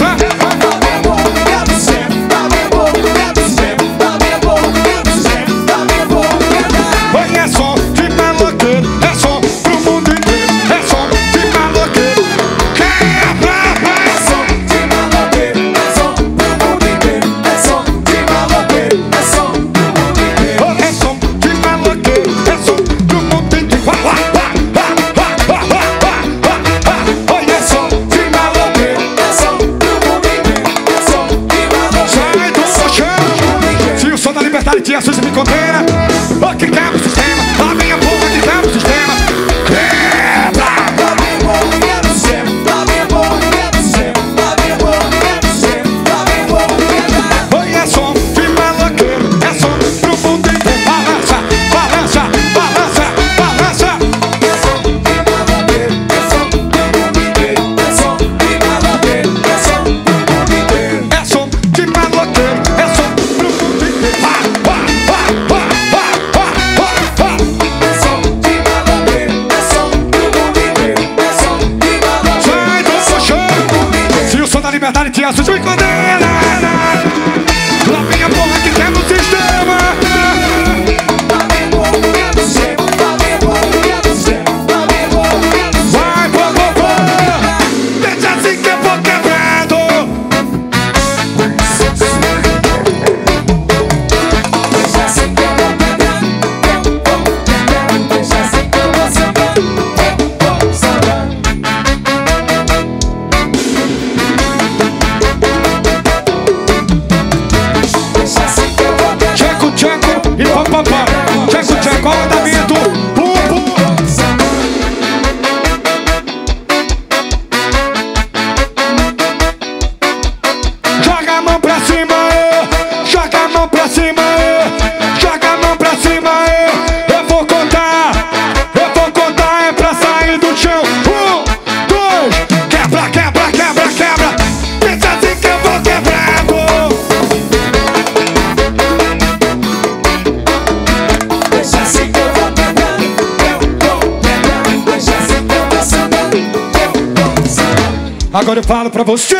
Agora eu falo pra você.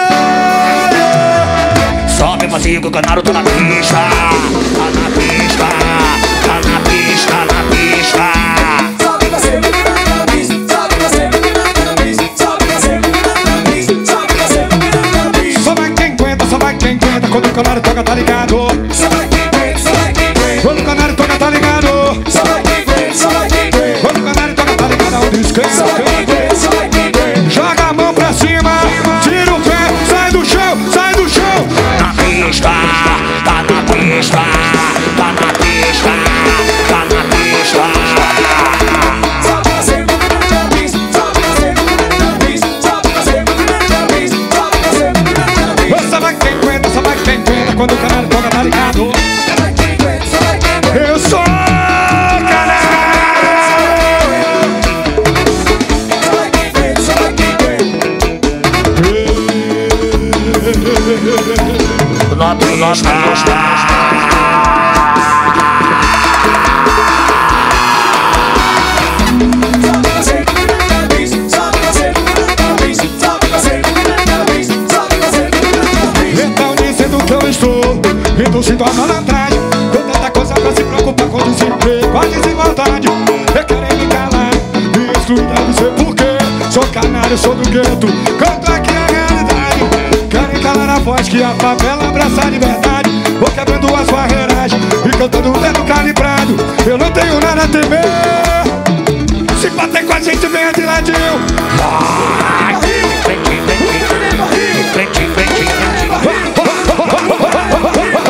Sobe vazio que eu tô na pista. Tá na pista, tá na pista, tá na pista. Sobe você, menina na pista. Sobe você, menina na pista. Sobe você, menina na pista. Sobe você, menina na pista. Só vai quem aguenta, só vai quem aguenta. Quando o canário toca, tá ligado? Só vai quem aguenta, só vai quem aguenta. Quando o canário toca, tá ligado? Só vai quem aguenta, só vai quem aguenta. Quando o canário toca, tá ligado? É um descanso. Só vai quem aguenta, só vai quem aguenta. Joga a mão pra cima. Sai do chão, tá na pista, tá na pista, tá na pista. Sobe você, menina na pista, sobe você, menina na pista, sobe você, menina na pista, sobe você, menina na pista. Só vai quem aguenta quando o canário toca, tá ligado? Só vai quem aguenta, só vai quem aguenta. Eu sou nós não gostamos. Então dizendo que eu estou reduzido a malandragem, com tanta coisa pra se preocupar com o desemprego, a desigualdade. Eu quero me calar, me excluir, não sei porquê. Sou canário, sou do gueto, canto aqui a realidade. Querem calar a voz que a favela abraça a liberdade. Vou quebrando as barreiras e cantando o dedo calibrado. Eu não tenho nada a temer. Se bater com a gente, venha de ladinho. A porra pega, a porra pega, a porra pega, a porra pega.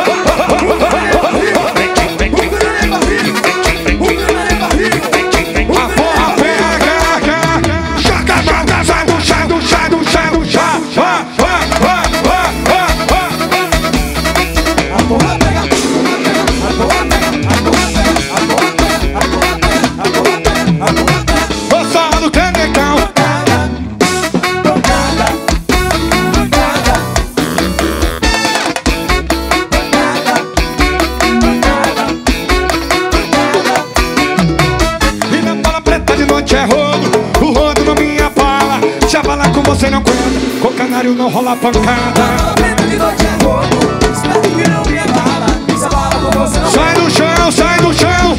noite é rolo, o rodo não me abala. Se abalar com você não conta, com canário não rola pancada. De noite é rolo, espero que não me abala. Se abala com você não conta. Sai do chão, sai do chão.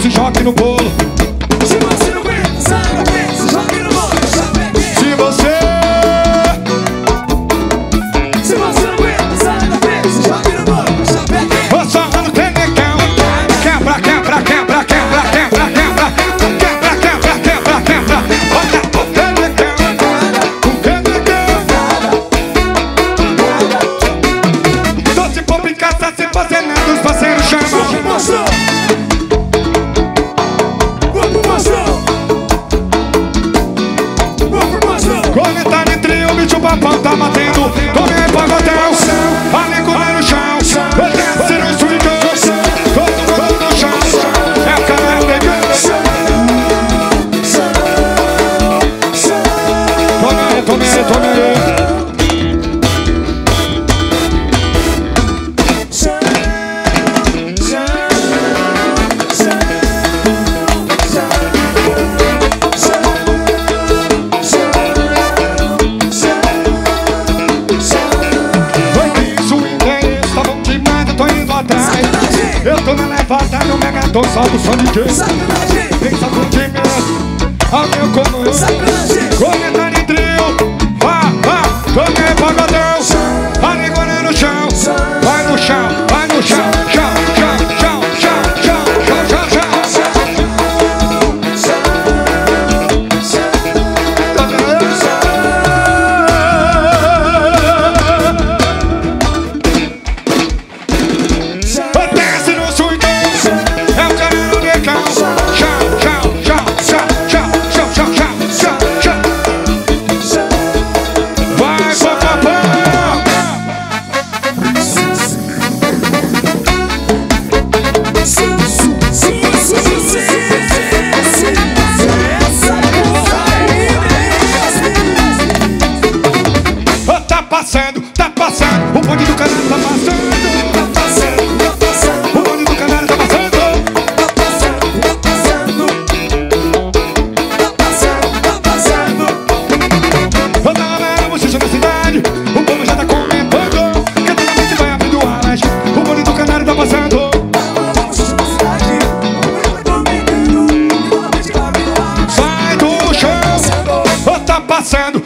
Se jogue no bolo. Se você não aguenta, sai da frente, se jogue no bolo. Se você não aguenta, sai da frente, se jogue no bolo. Só pega. Só lá no Tenecão. Quebra, quebra, quebra, quebra, quebra, quebra, quebra, quebra, quebra, quebra. Bota o Tenecão, o Tenecão. Só se for brincar, tá sem fazer nada, os parceiros chamam. Tá batendo, tome aí pagodão. Amigo lá no chão, eu desce no swingão. Todo mundo no chão, é o canário legal. Tome aí, tome aí, tome Então salve o Sonic, vem sacudir ao meu comum. Comentário em trio, vá, vá, tome aí pagodão. Vai agora no chão, vai no chão, vai no chão. Chão, chão, chão, chão, chão, chão, chão, chão. Desce no swing.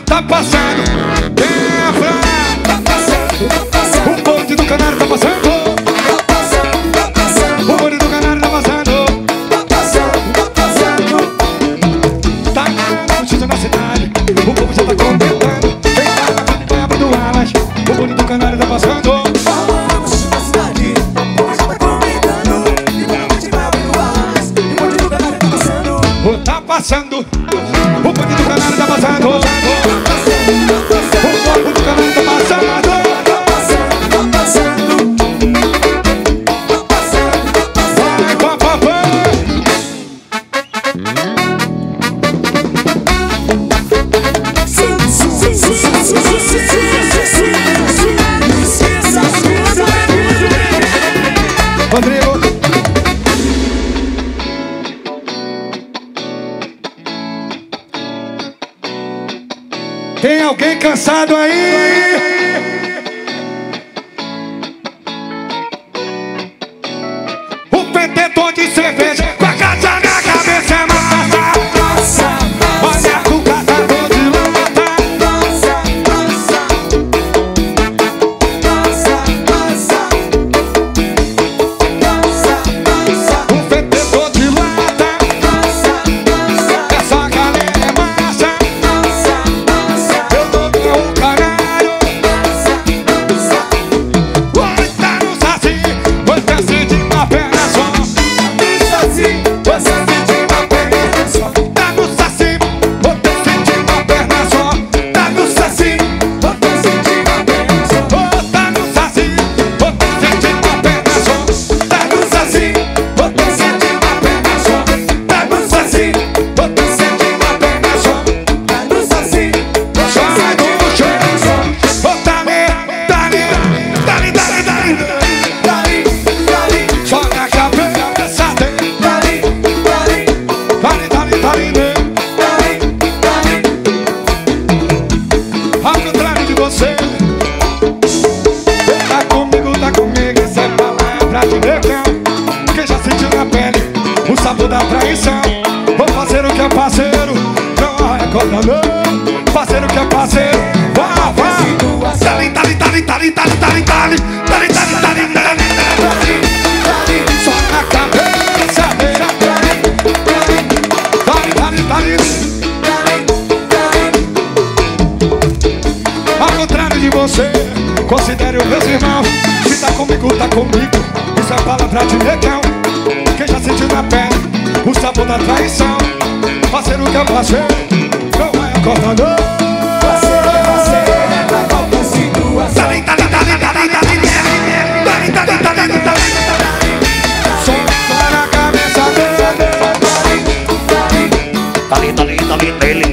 Tá passando, quebra. Tá passando, tá passando. O bonde do canário tá passando. Tá passando, tá passando. O bonde do canário tá passando. Tá passando, tá passando. Tá ganhando justiça na cidade. O povo já tá contentando. Quem tá na frente vai abrindo alas. O bonde do canário tá passando. Tá passando, o bonde do canário tá passando. Tem alguém cansado aí? O PT todo de cerveja, com a casa na cabeça é massa. Olha com o catador de lata. O PT todo de lata. Essa galera é massa. Meu canário. medo da traição. Vou fazer o que é parceiro, não arrecorda não. Parceiro que é parceiro, vá, vá. Dali, dali, dali, dali, dali, dali, dali, dali, dali, dali, dali. Só na cabeça, dali, dali, dali. Ao contrário de você, considere os meus irmãos. Se tá comigo, tá comigo. Isso é palavra de legal. Quem já sentiu na pele o sabor da traição. Parceiro que é parceiro, não vai acordar não. Parceiro é parceiro, leva a qualquer situação. Dali, dali, dali, dali, dali, dali, dali, dali, dali, dali. Só na cabeça dele. Dali, dali, dali, dali.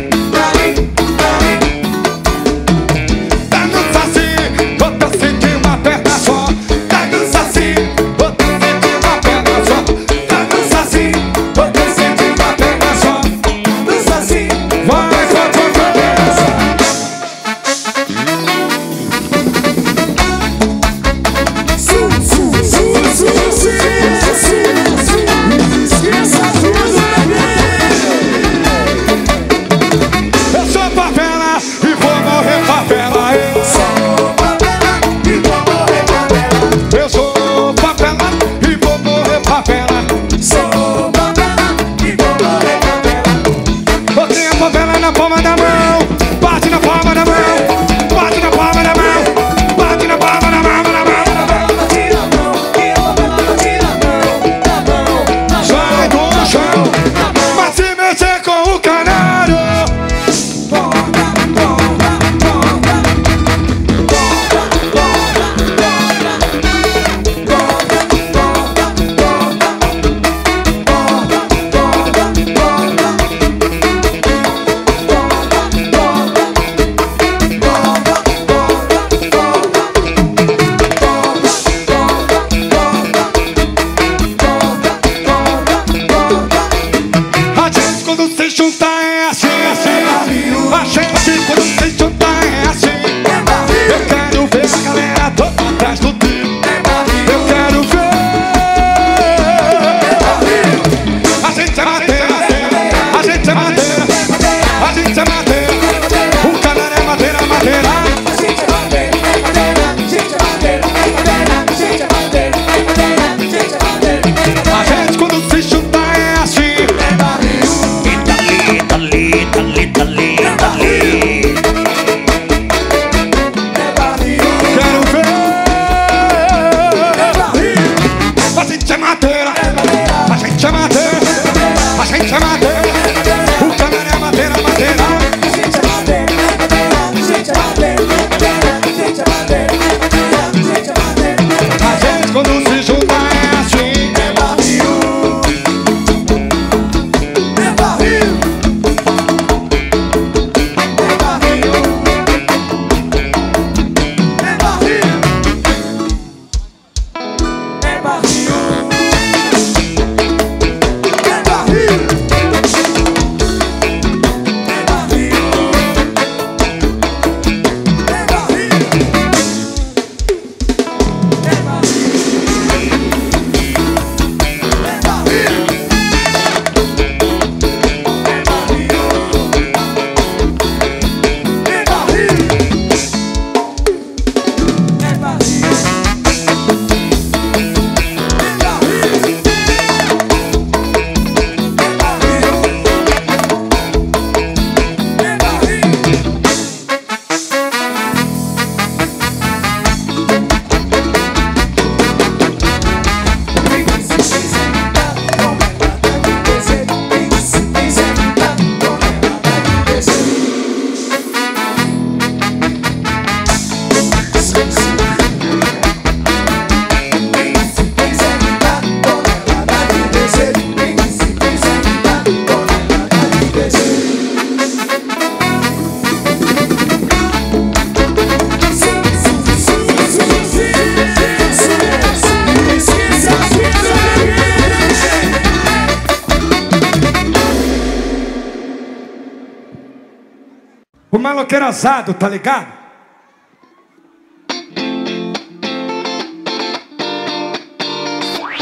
Maloqueiro azado, tá ligado?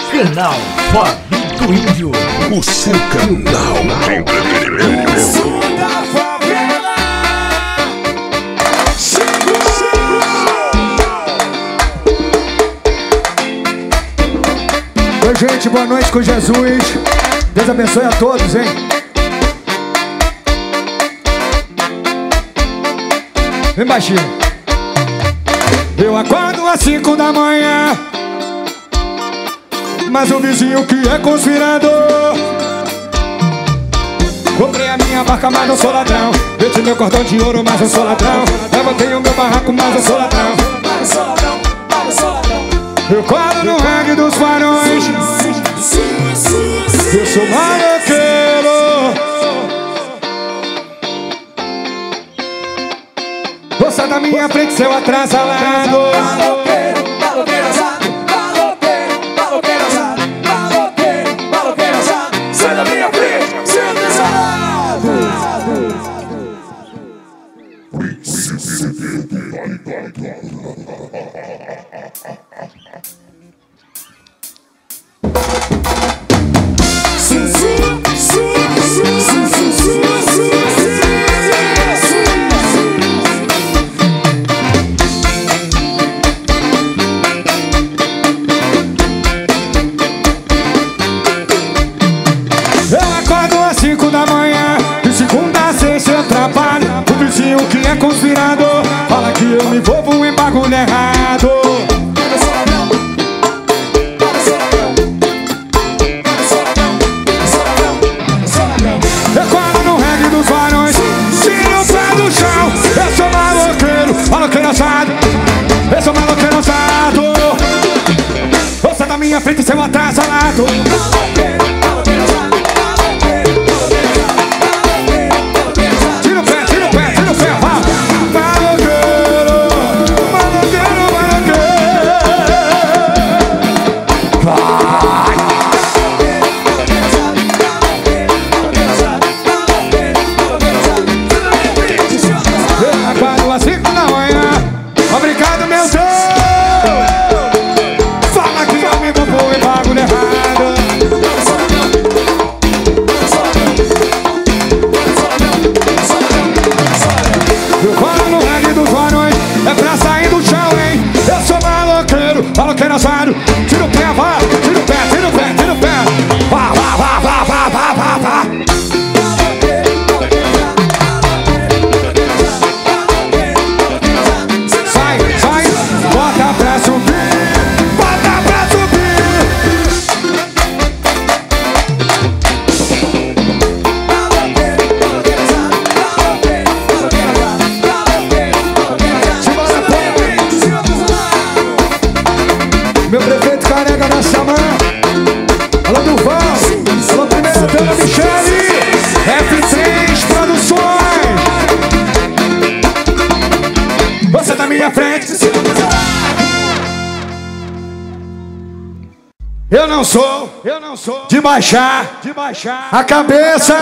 Canal Fabinho do Índio. o seu canal entretenimento. Oi, gente, boa noite com Jesus. Deus abençoe a todos, hein? Vem baixinho. Eu acordo às 5 da manhã, mas o vizinho que é conspirador. Comprei a minha barca, mas não sou ladrão. Vendi meu cordão de ouro, mas não sou ladrão. Levantei o meu barraco, mas não sou ladrão. Eu coro no reggae dos farões. Eu sou maloqueiro. Moça da minha frente, seu atrasalado. Maloqueiro azado. Sai da minha frente, seu atrasalado. Eu não sou de baixar a cabeça.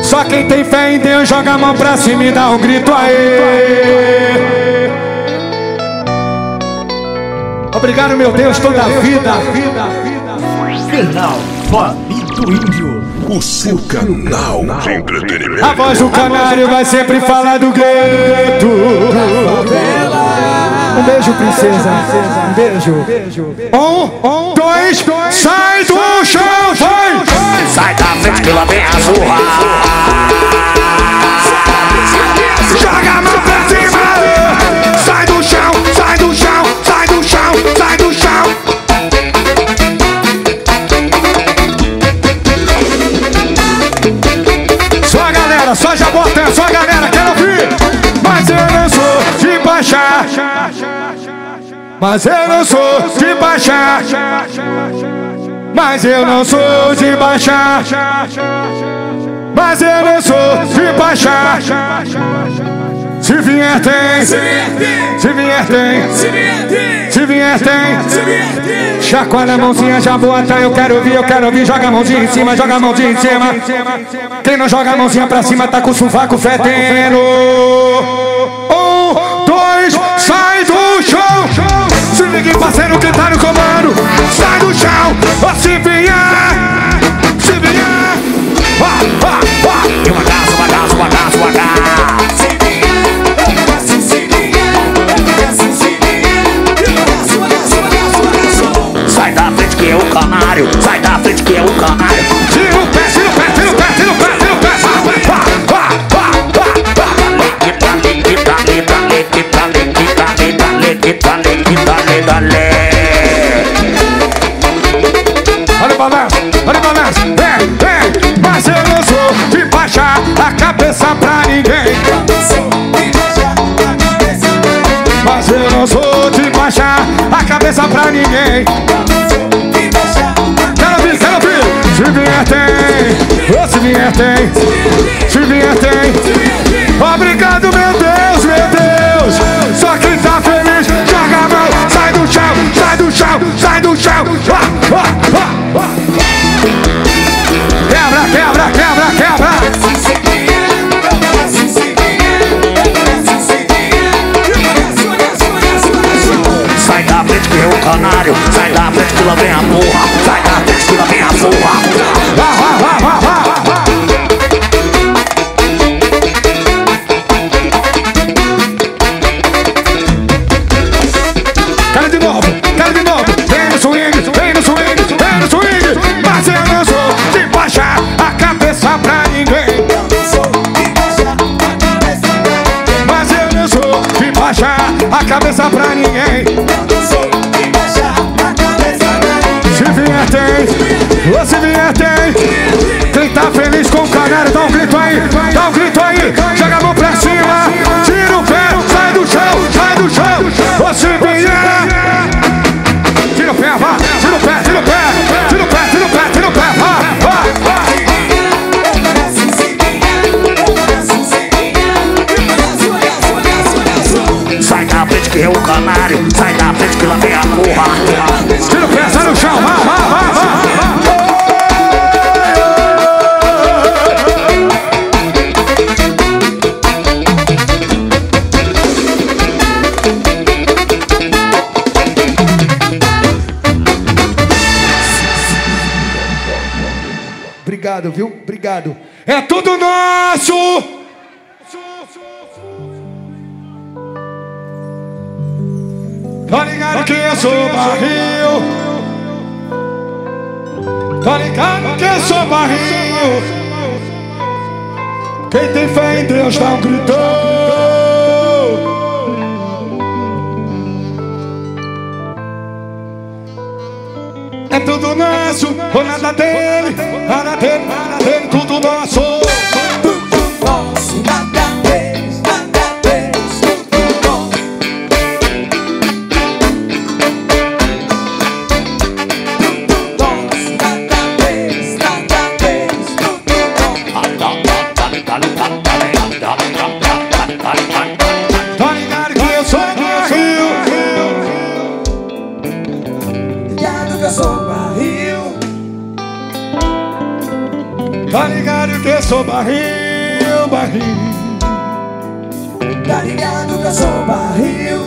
Só quem tem fé em Deus joga a mão pra cima e dá um grito aí. Obrigado, meu Deus, toda a vida. Canal Fabito Índio, o seu canal de entretenimento. A voz do canário vai sempre falar do gueto. Um beijo, princesa. Um beijo. 1, 2, sai do chão, vai! Sai da frente que lá vem azurra. Joga a mão pra cima. Sai do chão, sai do chão, sai do chão, sai do chão. Só já bota, é só a galera, quero ouvir. Mas eu não sou de baixar. Mas eu não sou de baixar. Mas eu não sou de baixar. Mas eu não sou de baixar. Se vier tem, se vier tem, se vier tem, se vier tem. Chacoalha a mãozinha, já bota, eu quero ouvir. Joga a mãozinha em cima, joga a mãozinha em cima. Quem não joga a mãozinha pra cima tá com o sovaco fedendo. 1, 2, sai do chão. Sai da frente que é o canário, sai da frente que é o canário. Tira o pé, tira o pé, tira o pé, tira o pé, tira o pé. Olha o balanço, olha o balanço. Vem, vem, mas eu não sou de baixar a cabeça pra ninguém. Mas eu não sou de baixar a cabeça pra ninguém. Quero ouvir, se vier tem, oh, se vier tem, se vier tem. Obrigado, meu Deus, meu Deus. Só quem tá feliz, joga a mão, sai do chão, sai do chão, sai do chão. Quebra, quebra, quebra, quebra. Canário, sai da frente que lá vem a porra, sai da frente que lá vem a porra. Vá, vá, vá, vá, vá, vá. Quero de novo, vem no swing, vem no swing, vem no swing. Mas eu não sou de baixar a cabeça pra ninguém. Mas eu não sou de baixar a cabeça pra ninguém. Você vier tem. Quem tá feliz com o canário, dá um grito aí, dá um grito aí. Joga a mão pra cima, tira o pé, sai do chão, sai do chão. Você vier. Tira o pé, vá, tira o pé, tira o pé, tira o pé, tira o pé, tira o pé, vá, vá, vá. Sai da frente que é o canário, sai da frente que lá vem a porra. Tira o pé, sai do chão, vá, vá, vá, vá. Obrigado, viu? Obrigado. É tudo nosso! Tá ligado que eu sou barril. Tá ligado que eu sou barril. Quem tem fé em Deus dá um gritão. É tudo nosso, ou nada dele. Nada dele, nada dele, tudo nosso. Tudo nosso, nada deles, tudo nosso. Tudo nosso, nada deles, tudo nosso. Tô ligado que eu sou barril. Ligado que eu sou barril. Tá ligado que eu sou barril, barril. Tá ligado que eu sou barril.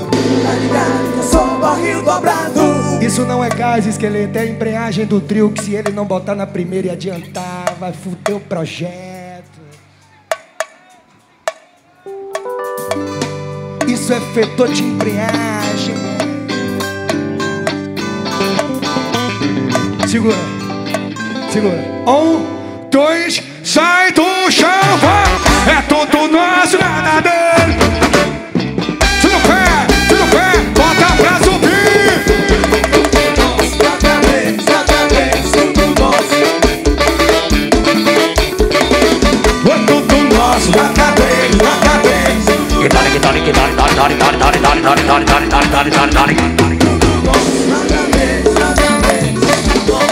Tá ligado que eu sou barril dobrado. Isso não é gás, esqueleto, é a embreagem do trio. Que se ele não botar na primeira e adiantar, vai fuder o projeto. Isso é fedor de embreagem. Segura, segura. Um, dois, sai do chão, vai. É tudo nosso, nada dele. Tira o pé, bota pra subir. Tudo nosso, nada deles, tudo nosso. É tudo nosso, nada deles, nada deles. Que dale, que dale, que dale, dale, dale, dale, dale, dale, dale, dale, dale, dale, dale, dale, dale. Tudo nosso, nada deles, nada deles, tudo nosso.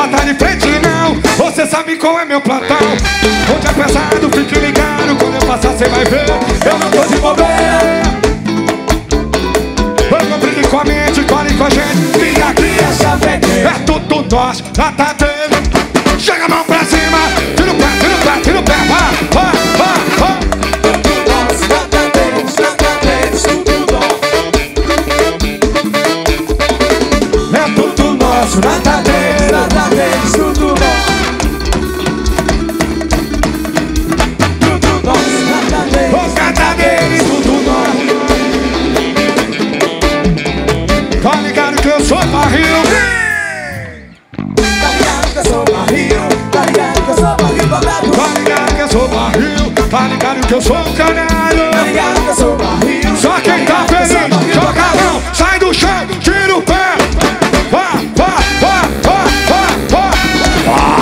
Bater de frente não, você sabe qual é meu plantão. Onde é pesado, fique ligado. Quando eu passar cê vai ver, eu não tô de bobeira. Eu não brinque com a mente, corre com a gente. Vim aqui essa vez. É tudo nosso, nada dele. Chega a mão pra cima, tira o pé, tira o pé, tira o pé. Vá, vá, vá, vá. Tudo nosso, nada deles, nada deles, tudo nosso. É tudo nosso, nada deles. Tudo nosso, nada deles, tudo nosso. eu sou o caralho. Só quem tá feliz, joga a mão, sai do chão, tira o pé. Vá, vá, vá, vá, vá, vá.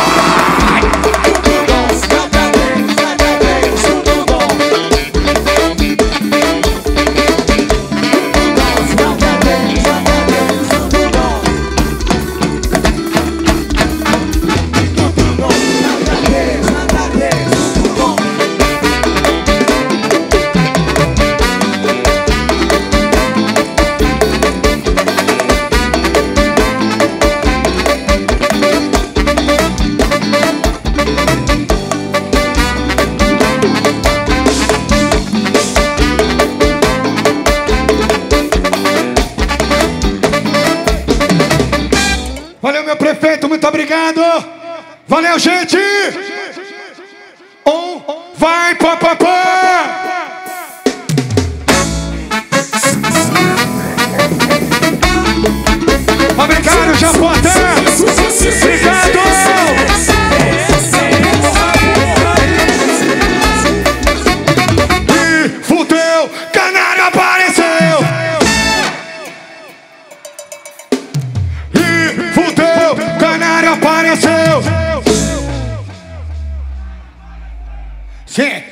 Valeu, meu prefeito, muito obrigado. Valeu, gente. Vai, papapá. Obrigado, Japota. Obrigado. E fudeu, canário apareceu.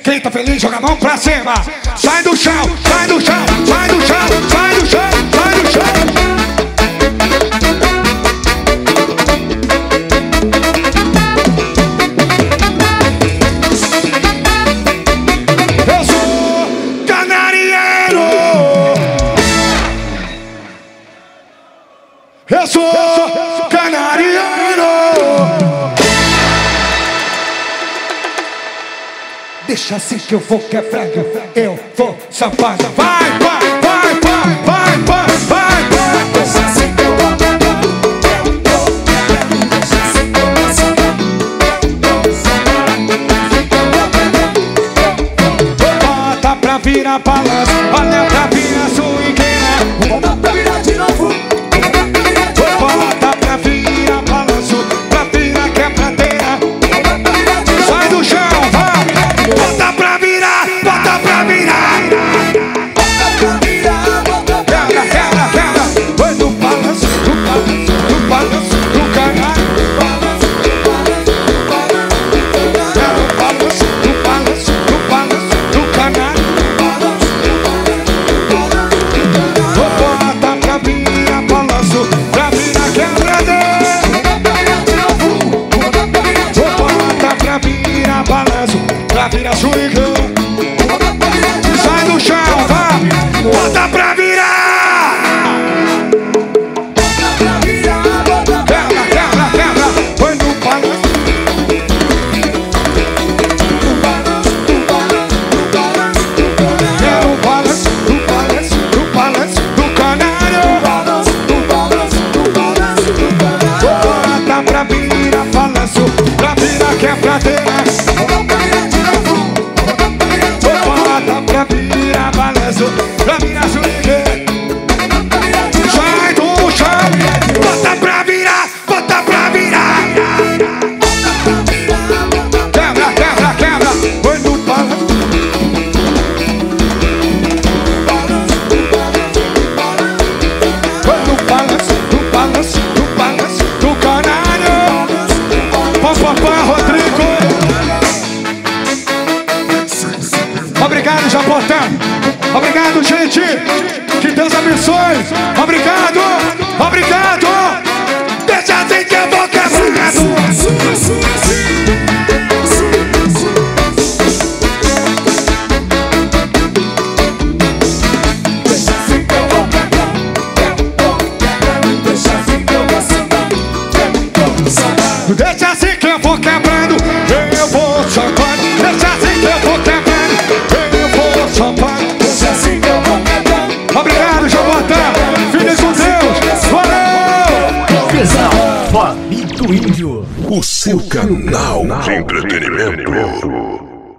Quem tá feliz, joga a mão pra cima. Sai do chão, sai do chão, sai do chão, sai do chão, sai do chão. Eu sou canarieiro. Eu sou canarieiro. Deixa assim que eu vou quebrar, eu vou safar. Vai, vai, vai, vai, vai, vai, vai, vai. Deixa assim que eu vou quebrar, eu vou quebrar. Deixa assim que eu vou safar, eu vou safar. Bota pra virar balança, olha pra virar swingueira. Bota pra virar de novo, bota pra virar balanço, pra virar quebradeira. Sai do chão, vai. Bota pra virar, bota pra virar. Bota pra virar, bota pra virar. Quebra, quebra, quebra. Foi do balanço, do balanço, do balanço, do caralho. Do balanço, do balanço, do balanço, do balanço, do caralho. Do balanço, do balanço, do balanço. Bota pra virar, balanço, pra virar quebradeira. Bota pra virar, balanço, pra virar swingueira. Sai do chão, vá. Bota pra virar. Bota pra virar, bota pra virar. Quebra, quebra, quebra. Põe no balanço. No balanço, no balanço, no balanço, no balanço, no balanço, do canário. No balanço, no balanço, no balanço, do canário. Bota pra virar, balanço, pra virar quebradeira. Pra virar balanço, pra virar swingueira. Sai do chão, bota pra virar, bota pra virar. Quebra, quebra, quebra. Foi no balanço. Foi no balanço, no balanço, no balanço, do canário. Papapá, Rodrigo. Obrigado, Japota. Obrigado, gente. Que Deus abençoe. Obrigado, obrigado. Deixa assim que eu vou quebrando. Deixa assim que eu vou quebrando. Eu vou sacando. Deixa assim que eu vou quebrando. Obrigado, Jabota. Fiquem com Deus. Valeu! Pesão, Palito Índio, o seu canal de entretenimento.